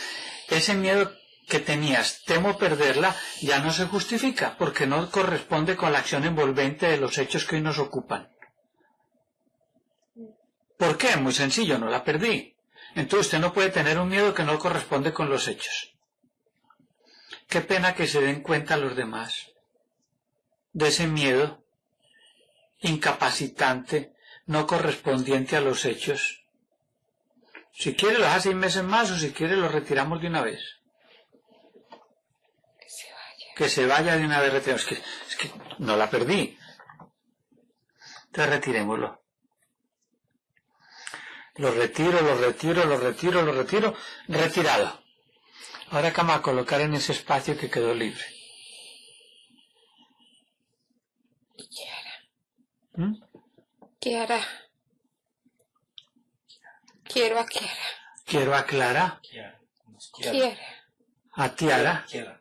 ese miedo que tenías, temo perderla, ya no se justifica, porque no corresponde con la acción envolvente de los hechos que hoy nos ocupan. ¿Por qué? Muy sencillo, no la perdí. Entonces usted no puede tener un miedo que no corresponde con los hechos. Qué pena que se den cuenta los demás de ese miedo incapacitante, no correspondiente a los hechos. Si quiere lo hace seis meses más o si quiere lo retiramos de una vez. Que se vaya. Que se vaya de una vez retiramos. Es que, es que no la perdí. Entonces retirémoslo. Lo retiro, lo retiro, lo retiro, lo retiro. Retirado. Ahora que vamos a colocar en ese espacio que quedó libre. ¿Qué hará? ¿Mm? ¿Qué hará? Quiero a Kiara. Quiero a Clara. Kiara. Kiara. A Tiara. Kiara.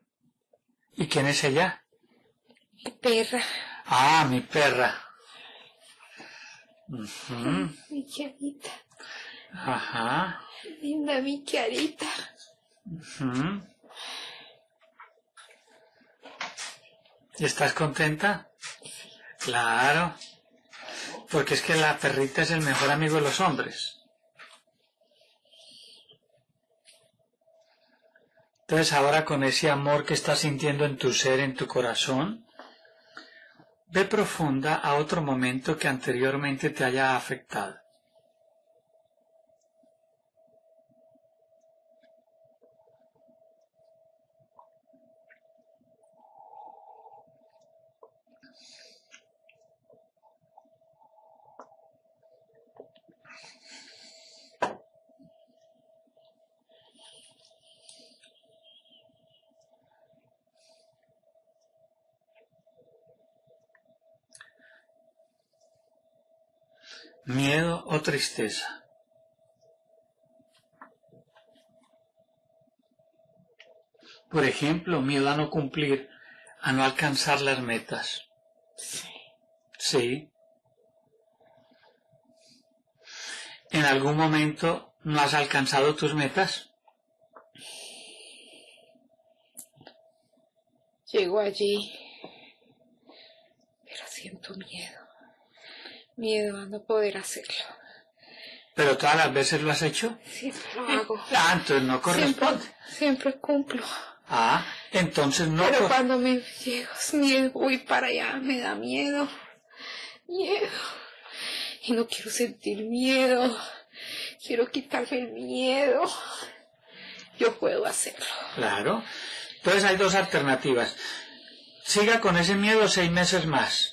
¿Y quién es ella? Mi perra. Ah, mi perra. Uh-huh. Mi Kiarita. Ajá. Linda mi Kiarita. Uh-huh. ¿Estás contenta? Claro. Porque es que la perrita es el mejor amigo de los hombres. Entonces ahora con ese amor que estás sintiendo en tu ser, en tu corazón, ve profunda a otro momento que anteriormente te haya afectado. Miedo o tristeza. Por ejemplo, miedo a no cumplir, a no alcanzar las metas. Sí. Sí. ¿En algún momento no has alcanzado tus metas? Llego allí, pero siento miedo. Miedo a no poder hacerlo. ¿Pero todas las veces lo has hecho? Siempre lo hago. Ah, entonces no corresponde. Siempre, siempre cumplo. Ah, entonces no... Pero cuando me llego, miedo, voy para allá, me da miedo. Miedo. Y no quiero sentir miedo. Quiero quitarme el miedo. Yo puedo hacerlo. Claro. Entonces hay dos alternativas. Siga con ese miedo seis meses más.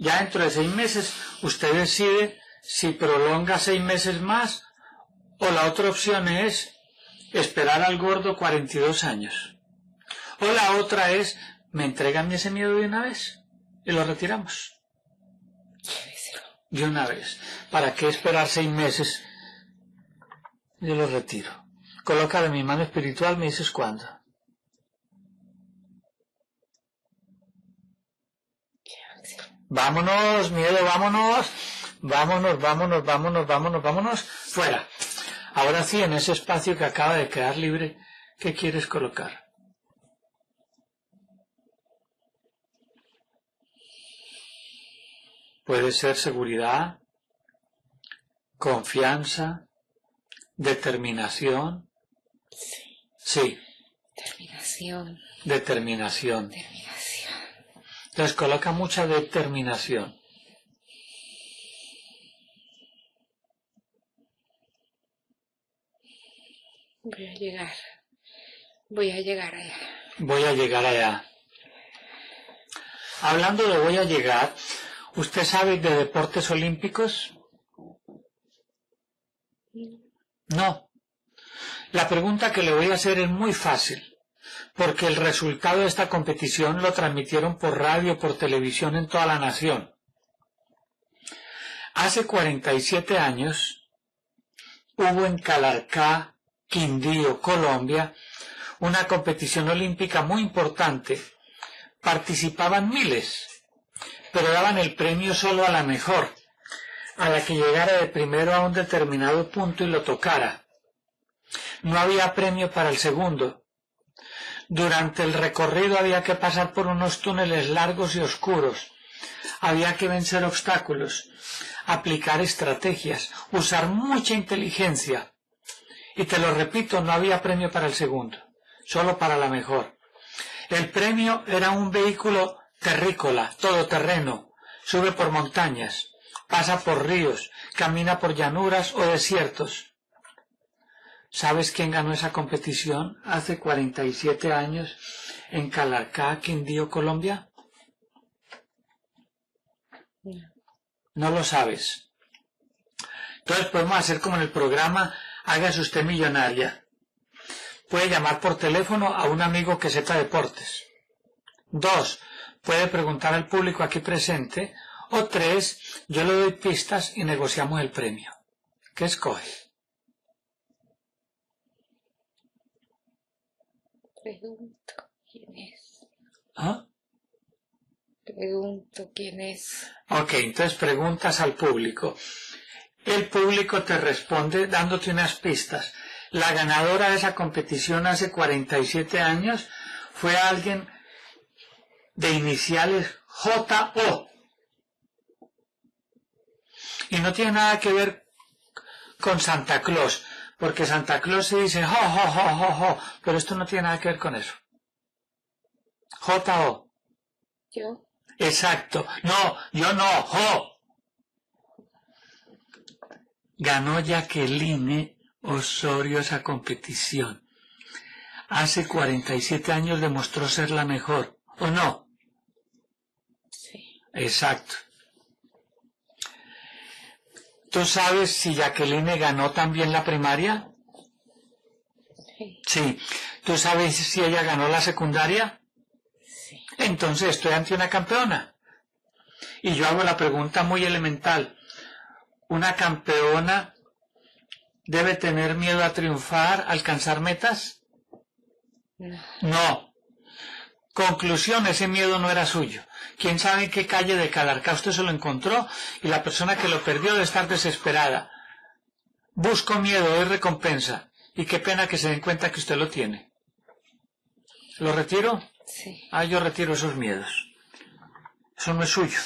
Ya dentro de seis meses usted decide si prolonga seis meses más o la otra opción es esperar al gordo cuarenta y dos años. O la otra es, ¿me entregan ese miedo de una vez? Y lo retiramos. De una vez. ¿Para qué esperar seis meses? Yo lo retiro. Coloca de mi mano espiritual, me dices cuándo. Vámonos, miedo, vámonos, vámonos, vámonos, vámonos, vámonos, vámonos, fuera. Ahora sí, en ese espacio que acaba de quedar libre, ¿qué quieres colocar? Puede ser seguridad, confianza, determinación. Sí. Sí. Determinación. Determinación. Determinación. Entonces coloca mucha determinación. Voy a llegar. Voy a llegar allá. Voy a llegar allá. Hablando de voy a llegar, ¿usted sabe de deportes olímpicos? No. La pregunta que le voy a hacer es muy fácil, porque el resultado de esta competición lo transmitieron por radio, por televisión en toda la nación. Hace cuarenta y siete años hubo en Calarcá, Quindío, Colombia, una competición olímpica muy importante. Participaban miles, pero daban el premio solo a la mejor, a la que llegara de primero a un determinado punto y lo tocara. No había premio para el segundo. Durante el recorrido había que pasar por unos túneles largos y oscuros. Había que vencer obstáculos, aplicar estrategias, usar mucha inteligencia. Y te lo repito, no había premio para el segundo, solo para la mejor. El premio era un vehículo terrícola, todoterreno, sube por montañas, pasa por ríos, camina por llanuras o desiertos. ¿Sabes quién ganó esa competición hace cuarenta y siete años en Calarcá, Quindío, Colombia? No lo sabes. Entonces podemos hacer como en el programa Hágase Usted Millonaria. Puede llamar por teléfono a un amigo que sepa deportes. Dos, puede preguntar al público aquí presente. O tres, yo le doy pistas y negociamos el premio. ¿Qué escoge? Pregunto quién es. ¿Ah? Pregunto quién es. Ok, entonces preguntas al público. El público te responde dándote unas pistas. La ganadora de esa competición hace cuarenta y siete años fue alguien de iniciales J O. Y no tiene nada que ver con Santa Claus, porque Santa Claus se dice jo, jo, jo, jo, jo, pero esto no tiene nada que ver con eso. J O. Yo. Exacto. No, yo no, jo. Ganó Jacqueline Osorio esa competición. Hace cuarenta y siete años demostró ser la mejor, ¿o no? Sí. Exacto. ¿Tú sabes si Jacqueline ganó también la primaria? Sí. Sí. ¿Tú sabes si ella ganó la secundaria? Sí. Entonces estoy ante una campeona. Y yo hago la pregunta muy elemental. ¿Una campeona debe tener miedo a triunfar, alcanzar metas? No. No. Conclusión, ese miedo no era suyo. ¿Quién sabe en qué calle de Calarcá usted se lo encontró? Y la persona que lo perdió debe estar desesperada. Busco miedo, doy recompensa. Y qué pena que se den cuenta que usted lo tiene. ¿Lo retiro? Sí. Ah, yo retiro esos miedos. Eso no es suyo.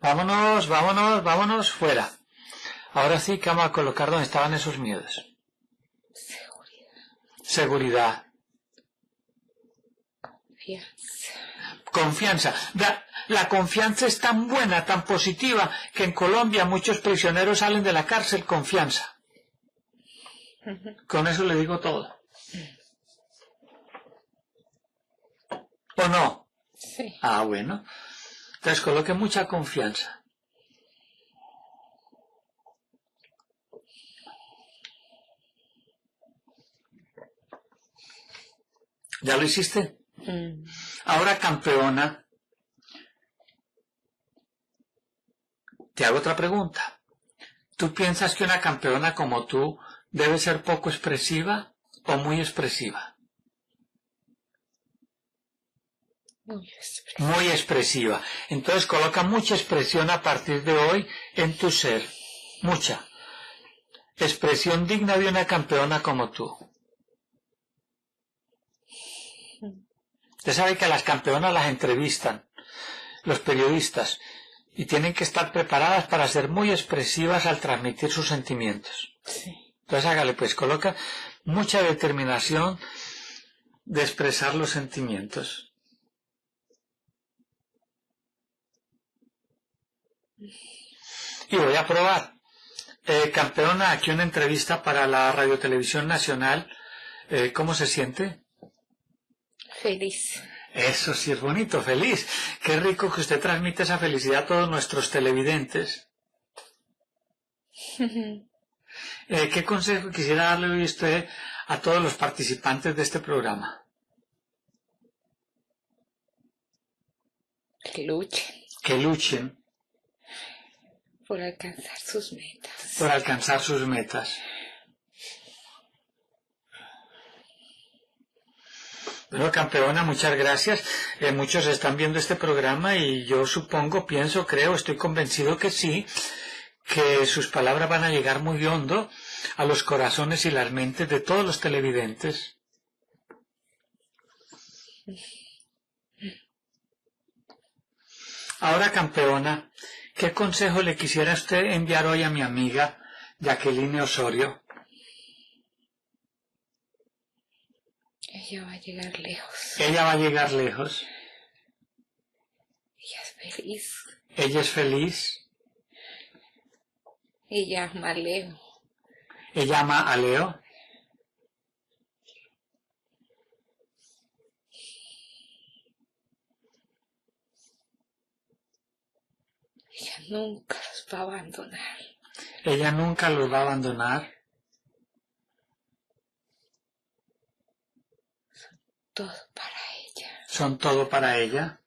Vámonos, vámonos, vámonos, fuera. Ahora sí que vamos a colocar donde estaban esos miedos. Seguridad. Seguridad. Confianza. Confianza. La, la confianza es tan buena, tan positiva, que en Colombia muchos prisioneros salen de la cárcel. Confianza. Uh-huh. Con eso le digo todo. ¿O no? Sí. Ah, bueno. Entonces coloque mucha confianza. ¿Ya lo hiciste? Mm. Ahora, campeona, te hago otra pregunta. ¿Tú piensas que una campeona como tú debe ser poco expresiva o muy expresiva? Muy expresiva. Muy expresiva. Entonces coloca mucha expresión a partir de hoy en tu ser. Mucha. Expresión digna de una campeona como tú. Usted sabe que a las campeonas las entrevistan los periodistas y tienen que estar preparadas para ser muy expresivas al transmitir sus sentimientos. Sí. Entonces hágale pues, coloca mucha determinación de expresar los sentimientos. Y voy a probar. Eh, campeona, aquí una entrevista para la Radiotelevisión Nacional. Eh, ¿Cómo se siente? Feliz. Eso sí es bonito, feliz. Qué rico que usted transmite esa felicidad a todos nuestros televidentes. Eh, ¿Qué consejo quisiera darle hoy usted a todos los participantes de este programa? Que luchen. Que luchen. Por alcanzar sus metas. Por alcanzar sus metas. Bueno, campeona, muchas gracias. Eh, muchos están viendo este programa y yo supongo, pienso, creo, estoy convencido que sí, que sus palabras van a llegar muy hondo a los corazones y las mentes de todos los televidentes. Ahora, campeona, ¿qué consejo le quisiera usted enviar hoy a mi amiga Jacqueline Osorio? Ella va a llegar lejos. Ella va a llegar lejos. Ella es feliz. Ella es feliz. Ella ama a Leo. Ella ama a Leo. Ella nunca los va a abandonar. Ella nunca los va a abandonar. Todo para ella. Son todo para ella.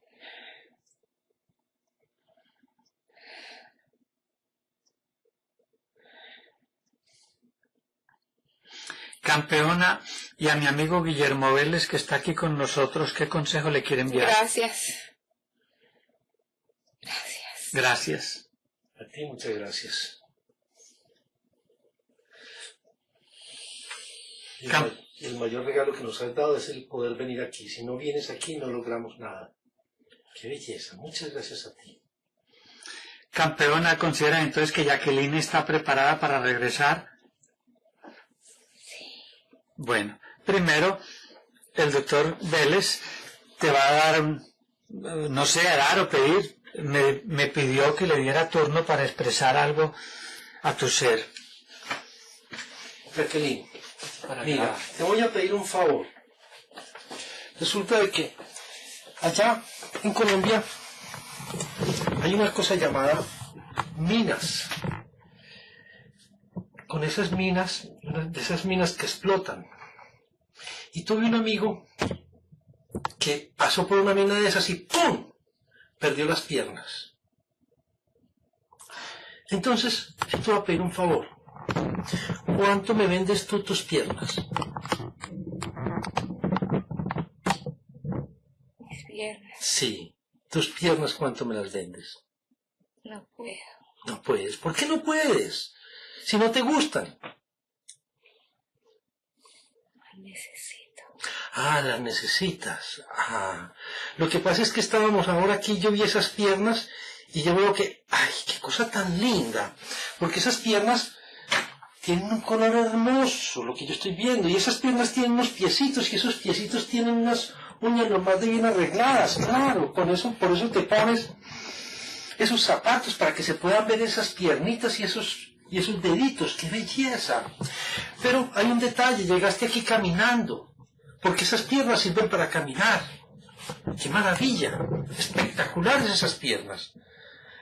Campeona, y a mi amigo Guillermo Vélez, que está aquí con nosotros, ¿qué consejo le quiere enviar? Gracias. Gracias. Gracias. A ti muchas gracias. Camp El mayor regalo que nos has dado es el poder venir aquí. Si no vienes aquí, no logramos nada. ¡Qué belleza! Muchas gracias a ti. Campeona, ¿considera entonces que Jacqueline está preparada para regresar? Sí. Bueno, primero, el doctor Vélez te va a dar, no sé, dar o pedir. Me, me pidió que le diera turno para expresar algo a tu ser. Jacqueline. Mira, te voy a pedir un favor. Resulta de que allá en Colombia hay una cosa llamada minas. Con esas minas, de esas minas que explotan. Y tuve un amigo que pasó por una mina de esas y ¡pum! Perdió las piernas. Entonces, yo te voy a pedir un favor. ¿Cuánto me vendes tú tus piernas? ¿Mis piernas? Sí. ¿Tus piernas cuánto me las vendes? No puedo. No puedes. ¿Por qué no puedes? Si no te gustan. Las necesito. Ah, las necesitas. Ah. Lo que pasa es que estábamos ahora aquí, yo vi esas piernas y yo veo que... ¡Ay, qué cosa tan linda! Porque esas piernas... tienen un color hermoso, lo que yo estoy viendo. Y esas piernas tienen unos piecitos, y esos piecitos tienen unas uñas lo más de bien arregladas, claro. Con eso, por eso te pones esos zapatos, para que se puedan ver esas piernitas y esos, y esos deditos. ¡Qué belleza! Pero hay un detalle, llegaste aquí caminando, porque esas piernas sirven para caminar. ¡Qué maravilla! Espectaculares esas piernas.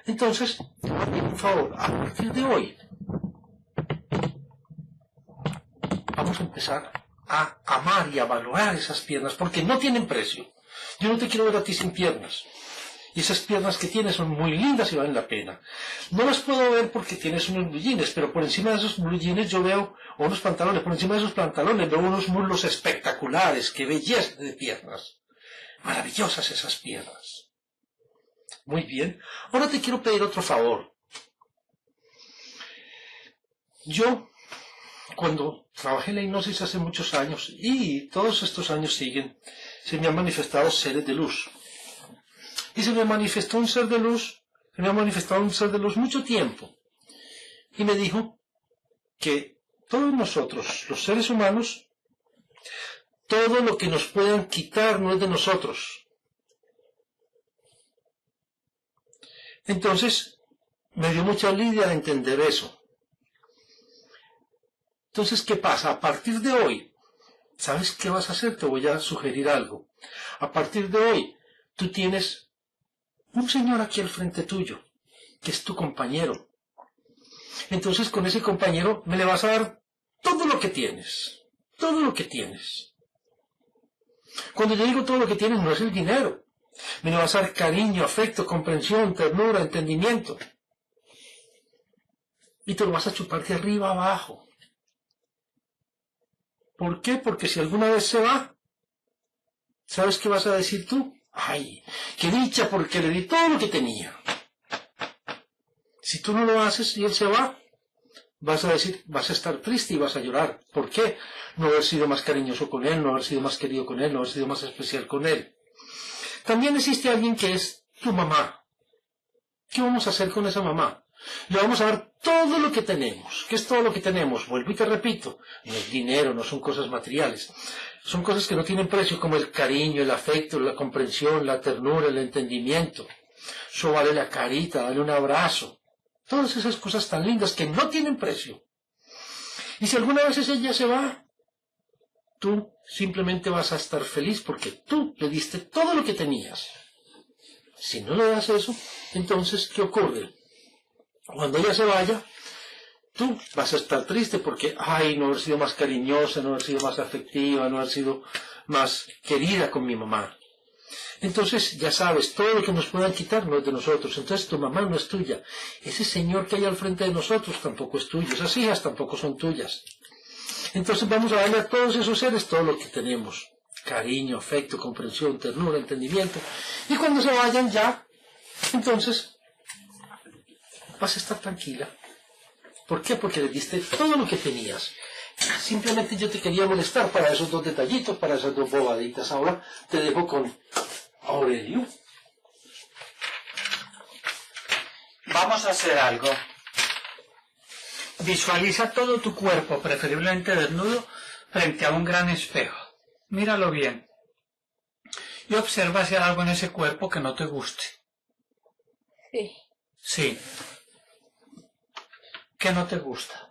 Entonces, por favor, a partir de hoy, vamos a empezar a amar y a valorar esas piernas, porque no tienen precio. Yo no te quiero ver a ti sin piernas. Y esas piernas que tienes son muy lindas y valen la pena. No las puedo ver porque tienes unos blue jeans, pero por encima de esos blue jeans yo veo, o unos pantalones, por encima de esos pantalones veo unos muslos espectaculares. ¡Qué belleza de piernas! Maravillosas esas piernas. Muy bien. Ahora te quiero pedir otro favor. Yo... cuando trabajé en la hipnosis hace muchos años, y todos estos años siguen, se me han manifestado seres de luz. Y se me manifestó un ser de luz, se me ha manifestado un ser de luz mucho tiempo. Y me dijo que todos nosotros, los seres humanos, todo lo que nos puedan quitar no es de nosotros. Entonces, me dio mucha lidia de entender eso. Entonces, ¿qué pasa? A partir de hoy, ¿sabes qué vas a hacer? Te voy a sugerir algo. A partir de hoy, tú tienes un señor aquí al frente tuyo, que es tu compañero. Entonces con ese compañero me le vas a dar todo lo que tienes, todo lo que tienes. Cuando yo digo todo lo que tienes, no es el dinero. Me le vas a dar cariño, afecto, comprensión, ternura, entendimiento. Y te lo vas a chupar de arriba abajo. ¿Por qué? Porque si alguna vez se va, ¿sabes qué vas a decir tú? ¡Ay! ¡Qué dicha! Porque le di todo lo que tenía. Si tú no lo haces y él se va, vas a decir, vas a estar triste y vas a llorar. ¿Por qué? No haber sido más cariñoso con él, no haber sido más querido con él, no haber sido más especial con él. También existe alguien que es tu mamá. ¿Qué vamos a hacer con esa mamá? Le vamos a dar todo lo que tenemos. ¿Qué es todo lo que tenemos? Vuelvo y te repito, no es dinero, no son cosas materiales. Son cosas que no tienen precio, como el cariño, el afecto, la comprensión, la ternura, el entendimiento. Sóbale la carita, dale un abrazo. Todas esas cosas tan lindas que no tienen precio. Y si alguna vez ella se va, tú simplemente vas a estar feliz porque tú le diste todo lo que tenías. Si no le das eso, entonces, ¿qué ocurre? Cuando ella se vaya, tú vas a estar triste porque, ay, no haber sido más cariñosa, no haber sido más afectiva, no haber sido más querida con mi mamá. Entonces, ya sabes, todo lo que nos puedan quitar no es de nosotros. Entonces, tu mamá no es tuya. Ese señor que hay al frente de nosotros tampoco es tuyo. Esas hijas tampoco son tuyas. Entonces, vamos a darle a todos esos seres todo lo que tenemos. Cariño, afecto, comprensión, ternura, entendimiento. Y cuando se vayan ya, entonces vas a estar tranquila. ¿Por qué? Porque le diste todo lo que tenías. Simplemente yo te quería molestar para esos dos detallitos, para esas dos bobaditas. Ahora te dejo con Aurelio. Vamos a hacer algo. Visualiza todo tu cuerpo, preferiblemente desnudo, frente a un gran espejo. Míralo bien. Y observa si hay algo en ese cuerpo que no te guste. Sí. Sí. ¿Qué no te gusta?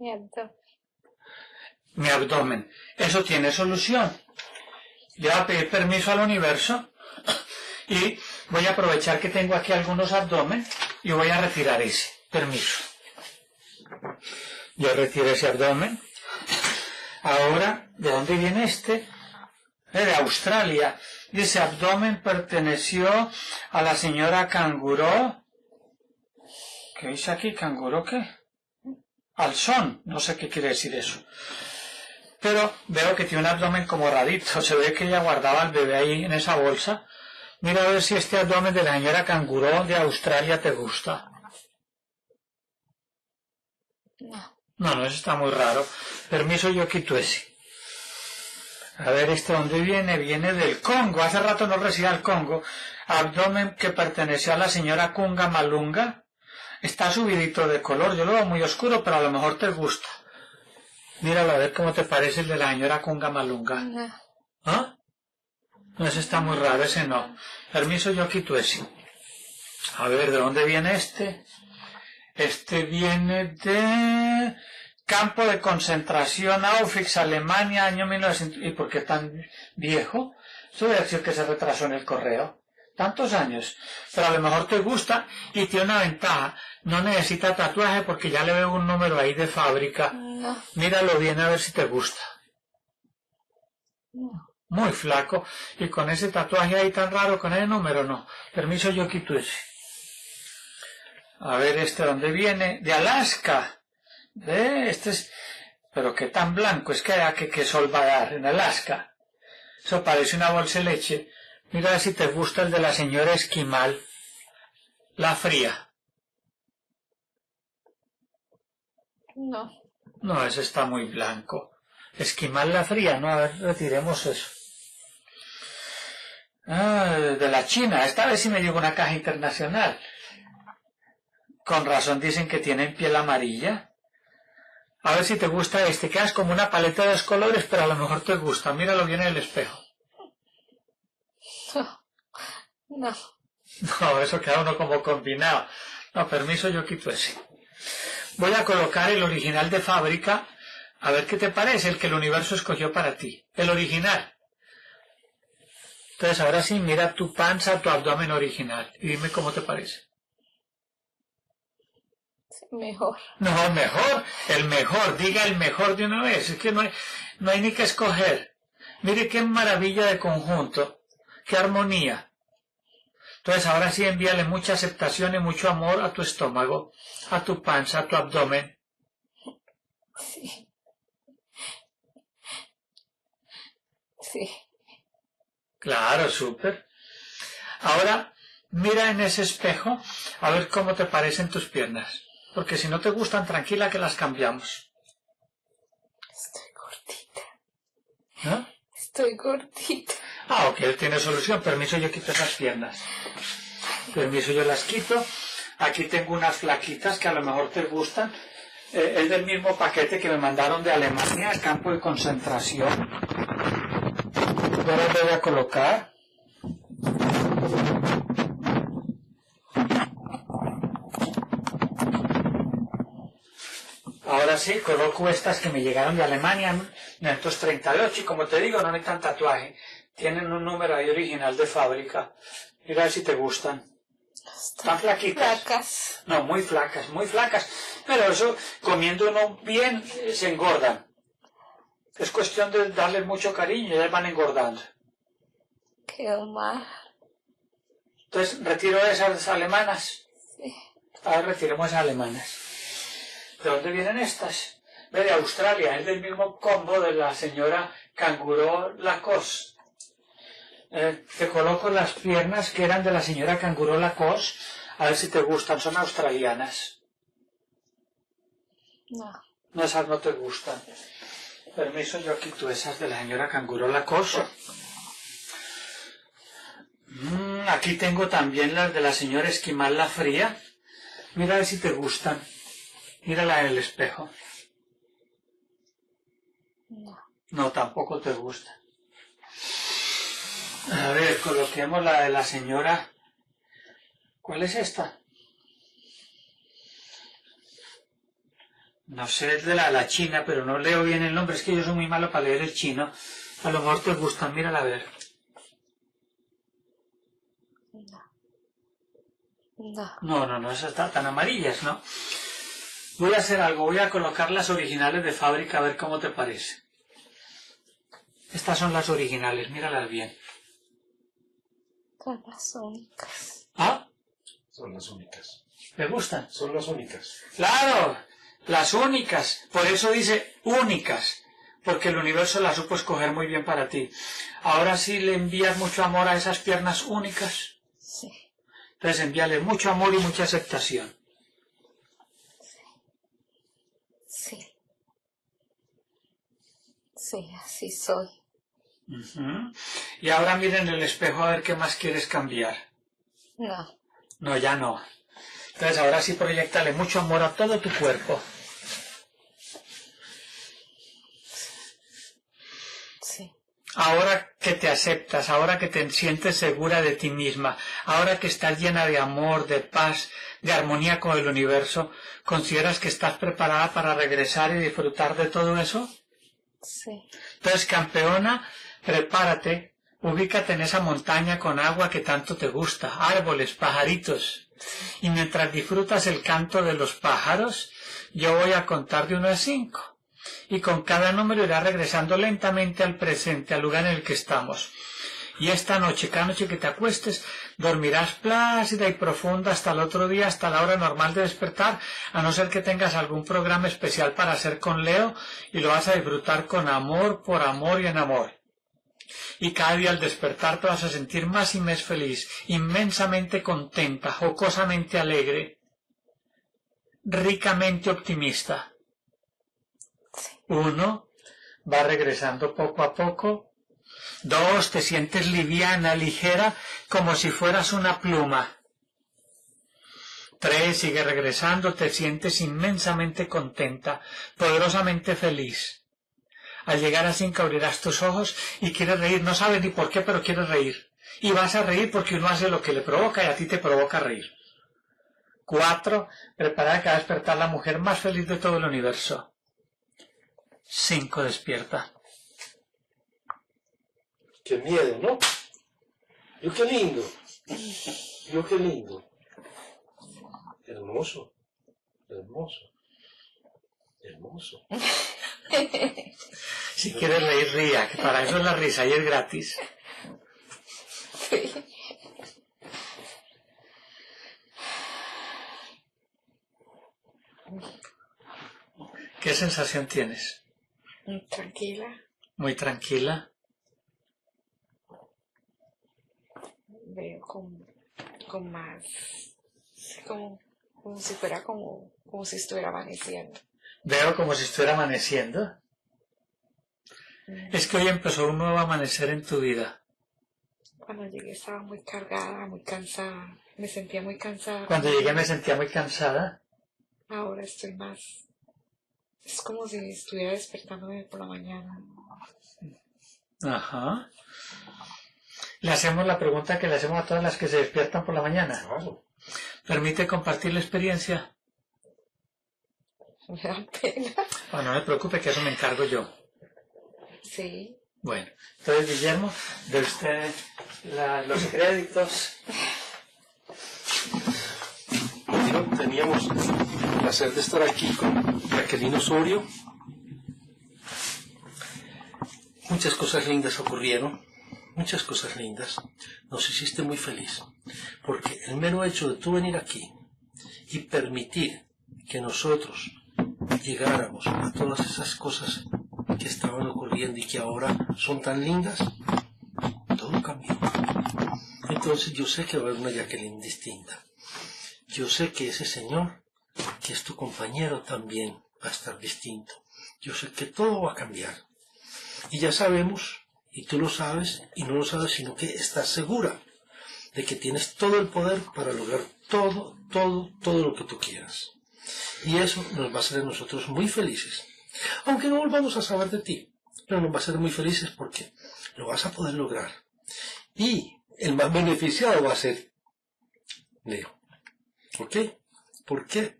Mi abdomen. Mi abdomen. Eso tiene solución. Le voy a pedir permiso al universo y voy a aprovechar que tengo aquí algunos abdomen y voy a retirar ese. Permiso. Yo retiro ese abdomen. Ahora, ¿de dónde viene este? De Australia. Dice, abdomen perteneció a la señora Canguro. ¿Qué dice aquí? ¿Canguro qué? Alzón. No sé qué quiere decir eso. Pero veo que tiene un abdomen como rarito. Se ve que ella guardaba al bebé ahí en esa bolsa. Mira a ver si este abdomen de la señora Canguro de Australia te gusta. No. No, no, eso está muy raro. Permiso, yo quito ese. A ver, ¿este dónde viene? Viene del Congo. Hace rato no residía al Congo. Abdomen que perteneció a la señora Kunga Malunga. Está subidito de color. Yo lo veo muy oscuro, pero a lo mejor te gusta. Míralo, a ver cómo te parece el de la señora Kunga Malunga. No. ¿Ah? No, ese está muy raro, ese no. Permiso, yo quito ese. A ver, ¿de dónde viene este? Este viene de... Campo de concentración, Auschwitz, Alemania, año mil novecientos... ¿Y por qué tan viejo? Eso debe decir que se retrasó en el correo. Tantos años. Pero a lo mejor te gusta y tiene una ventaja. No necesita tatuaje porque ya le veo un número ahí de fábrica. No. Míralo bien a ver si te gusta. No. Muy flaco. Y con ese tatuaje ahí tan raro, con ese número no. Permiso, yo quito ese. A ver este, ¿dónde viene? De Alaska. Eh, este es... Pero qué tan blanco es que hay que, que sol va a dar en Alaska. Eso parece una bolsa de leche. Mira si te gusta el de la señora Esquimal, la fría. No. No, ese está muy blanco. Esquimal la fría, no, a ver, retiremos eso. Ah, de la China. Esta vez sí me llegó una caja internacional. Con razón dicen que tienen piel amarilla. A ver si te gusta este. Quedas como una paleta de dos colores, pero a lo mejor te gusta. Míralo bien en el espejo. No. No. No, eso queda uno como combinado. No, permiso, yo quito ese. Voy a colocar el original de fábrica. A ver qué te parece, el que el universo escogió para ti. El original. Entonces, ahora sí, mira tu panza, tu abdomen original. Y dime cómo te parece. Mejor. No, mejor, el mejor, diga el mejor de una vez. Es que no hay, no hay ni que escoger. Mire qué maravilla de conjunto, qué armonía. Entonces ahora sí envíale mucha aceptación y mucho amor a tu estómago, a tu panza, a tu abdomen. Sí. Sí. Claro, súper. Ahora mira en ese espejo a ver cómo te parecen tus piernas. Porque si no te gustan, tranquila que las cambiamos. Estoy gordita. ¿No? Estoy gordita. Ah, ok, tiene solución. Permiso, yo quito esas piernas. Permiso, yo las quito. Aquí tengo unas flaquitas que a lo mejor te gustan. Eh, es del mismo paquete que me mandaron de Alemania, al campo de concentración. Yo las voy a colocar. Ahora sí, coloco estas que me llegaron de Alemania en mil novecientos treinta y ocho y como te digo, no necesitan tatuaje. Tienen un número ahí original de fábrica. Mira a ver si te gustan. Están flaquitas. Flacas. No, muy flacas, muy flacas. Pero eso, comiendo uno bien, se engordan. Es cuestión de darles mucho cariño y ellas van engordando. Qué mal. Entonces, retiro esas alemanas. Sí. Ahora retiremos esas alemanas. ¿De dónde vienen estas? De Australia, es del mismo combo de la señora Canguro Lacoste. Eh, te coloco las piernas que eran de la señora Canguro Lacoste, a ver si te gustan, son australianas. No. No, esas no te gustan. Permiso, yo quito esas de la señora Canguro Lacoste. Mm, aquí tengo también las de la señora Esquimal La Fría. Mira a ver si te gustan. Mírala en el espejo. No. No, tampoco te gusta. A ver, coloquemos la de la señora... ¿Cuál es esta? No sé, es de la, la China, pero no leo bien el nombre. Es que yo soy muy malo para leer el chino. A lo mejor te gusta, mírala a ver. No. No. No, no, no, esas están tan amarillas, ¿no? Voy a hacer algo, voy a colocar las originales de fábrica a ver cómo te parece. Estas son las originales, míralas bien. Son las únicas. ¿Ah? Son las únicas. ¿Me gustan? Son las únicas. ¡Claro! Las únicas. Por eso dice únicas. Porque el universo las supo escoger muy bien para ti. Ahora sí le envías mucho amor a esas piernas únicas. Sí. Entonces envíale mucho amor y mucha aceptación. Sí, así soy. Uh-huh. Y ahora miren el espejo a ver qué más quieres cambiar. No. No, ya no. Entonces ahora sí proyectale mucho amor a todo tu cuerpo. Sí. Ahora que te aceptas, ahora que te sientes segura de ti misma, ahora que estás llena de amor, de paz, de armonía con el universo, ¿consideras que estás preparada para regresar y disfrutar de todo eso? Sí. Entonces, campeona, prepárate, ubícate en esa montaña con agua que tanto te gusta, árboles, pajaritos. Y mientras disfrutas el canto de los pájaros, yo voy a contar de uno a cinco. Y con cada número irá regresando lentamente al presente, al lugar en el que estamos. Y esta noche, cada noche que te acuestes, dormirás plácida y profunda hasta el otro día, hasta la hora normal de despertar, a no ser que tengas algún programa especial para hacer con Leo, y lo vas a disfrutar con amor, por amor y en amor. Y cada día al despertar te vas a sentir más y más feliz, inmensamente contenta, jocosamente alegre, ricamente optimista. Uno, va regresando poco a poco. Dos, te sientes liviana, ligera, como si fueras una pluma. Tres, sigue regresando, te sientes inmensamente contenta, poderosamente feliz. Al llegar a cinco abrirás tus ojos y quieres reír, no sabes ni por qué, pero quieres reír. Y vas a reír porque uno hace lo que le provoca y a ti te provoca reír. Cuatro, preparada que va a despertar la mujer más feliz de todo el universo. Cinco, despierta. Qué miedo, ¿no? Yo qué lindo. Yo qué lindo. Hermoso. hermoso, hermoso. Si quieres reír, ría, que para eso es la risa y es gratis. Sí. ¿Qué sensación tienes? Muy tranquila. Muy tranquila. Veo con, con más, como, como si fuera como, como si estuviera amaneciendo. Veo como si estuviera amaneciendo. Mm. Es que hoy empezó un nuevo amanecer en tu vida. Cuando llegué estaba muy cargada, muy cansada. Me sentía muy cansada. Cuando llegué me sentía muy cansada. Ahora estoy más... Es como si estuviera despertándome por la mañana. Ajá. Le hacemos la pregunta que le hacemos a todas las que se despiertan por la mañana. Claro. ¿Permite compartir la experiencia? Me da pena. Bueno, no me preocupe, que eso me encargo yo. Sí. Bueno, entonces, Guillermo, de usted la, los créditos. Teníamos el placer de estar aquí con Raquelino Osorio. Muchas cosas lindas ocurrieron, muchas cosas lindas. Nos hiciste muy feliz, porque el mero hecho de tú venir aquí y permitir que nosotros llegáramos a todas esas cosas que estaban ocurriendo y que ahora son tan lindas, todo cambió. Entonces yo sé que va a haber una Jacqueline distinta. Yo sé que ese señor, que es tu compañero, también va a estar distinto. Yo sé que todo va a cambiar. Y ya sabemos, y tú lo sabes, y no lo sabes, sino que estás segura de que tienes todo el poder para lograr todo, todo, todo lo que tú quieras. Y eso nos va a hacer a nosotros muy felices. Aunque no volvamos a saber de ti, pero nos va a hacer muy felices porque lo vas a poder lograr. Y el más beneficiado va a ser Leo. ¿Por qué? ¿Por qué?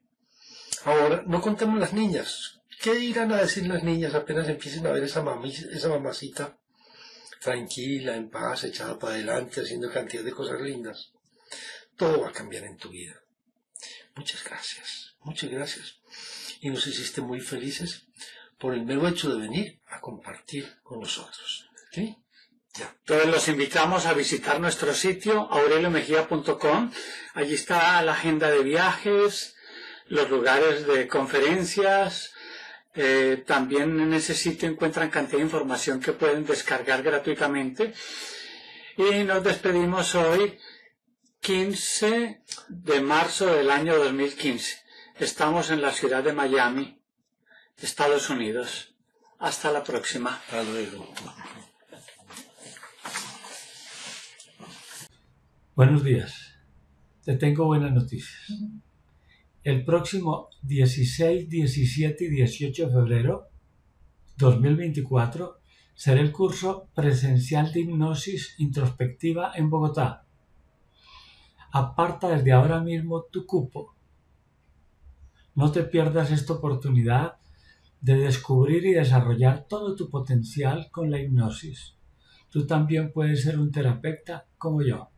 Ahora, no contemos las niñas. ¿Qué irán a decir las niñas apenas empiecen a ver esa, mami, esa mamacita tranquila, en paz, echada para adelante, haciendo cantidad de cosas lindas? Todo va a cambiar en tu vida. Muchas gracias, muchas gracias. Y nos hiciste muy felices por el mero hecho de venir a compartir con nosotros. ¿Sí? Ya. Entonces los invitamos a visitar nuestro sitio aurelio mejía punto com. Allí está la agenda de viajes, los lugares de conferencias. Eh, también en ese sitio encuentran cantidad de información que pueden descargar gratuitamente. Y nos despedimos hoy, quince de marzo del año dos mil quince. Estamos en la ciudad de Miami, Estados Unidos. Hasta la próxima. Hasta luego. Buenos días, te tengo buenas noticias. Uh-huh. El próximo dieciséis, diecisiete y dieciocho de febrero dos mil veinticuatro será el curso presencial de hipnosis introspectiva en Bogotá. Aparta desde ahora mismo tu cupo. No te pierdas esta oportunidad de descubrir y desarrollar todo tu potencial con la hipnosis. Tú también puedes ser un terapeuta como yo.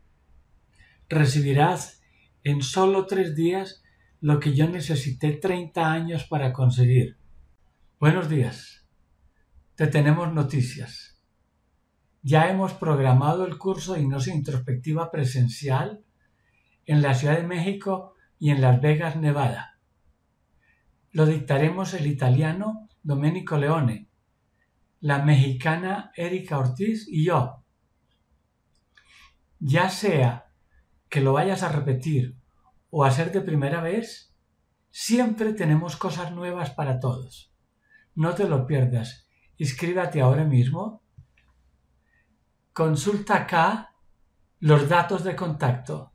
Recibirás en solo tres días lo que yo necesité treinta años para conseguir. Buenos días. Te tenemos noticias. Ya hemos programado el curso de hipnosis introspectiva presencial en la Ciudad de México y en Las Vegas, Nevada. Lo dictaremos el italiano Domenico Leone, la mexicana Erika Ortíz y yo. Ya sea que lo vayas a repetir o a hacer de primera vez, siempre tenemos cosas nuevas para todos. No te lo pierdas. Inscríbete ahora mismo. Consulta acá los datos de contacto.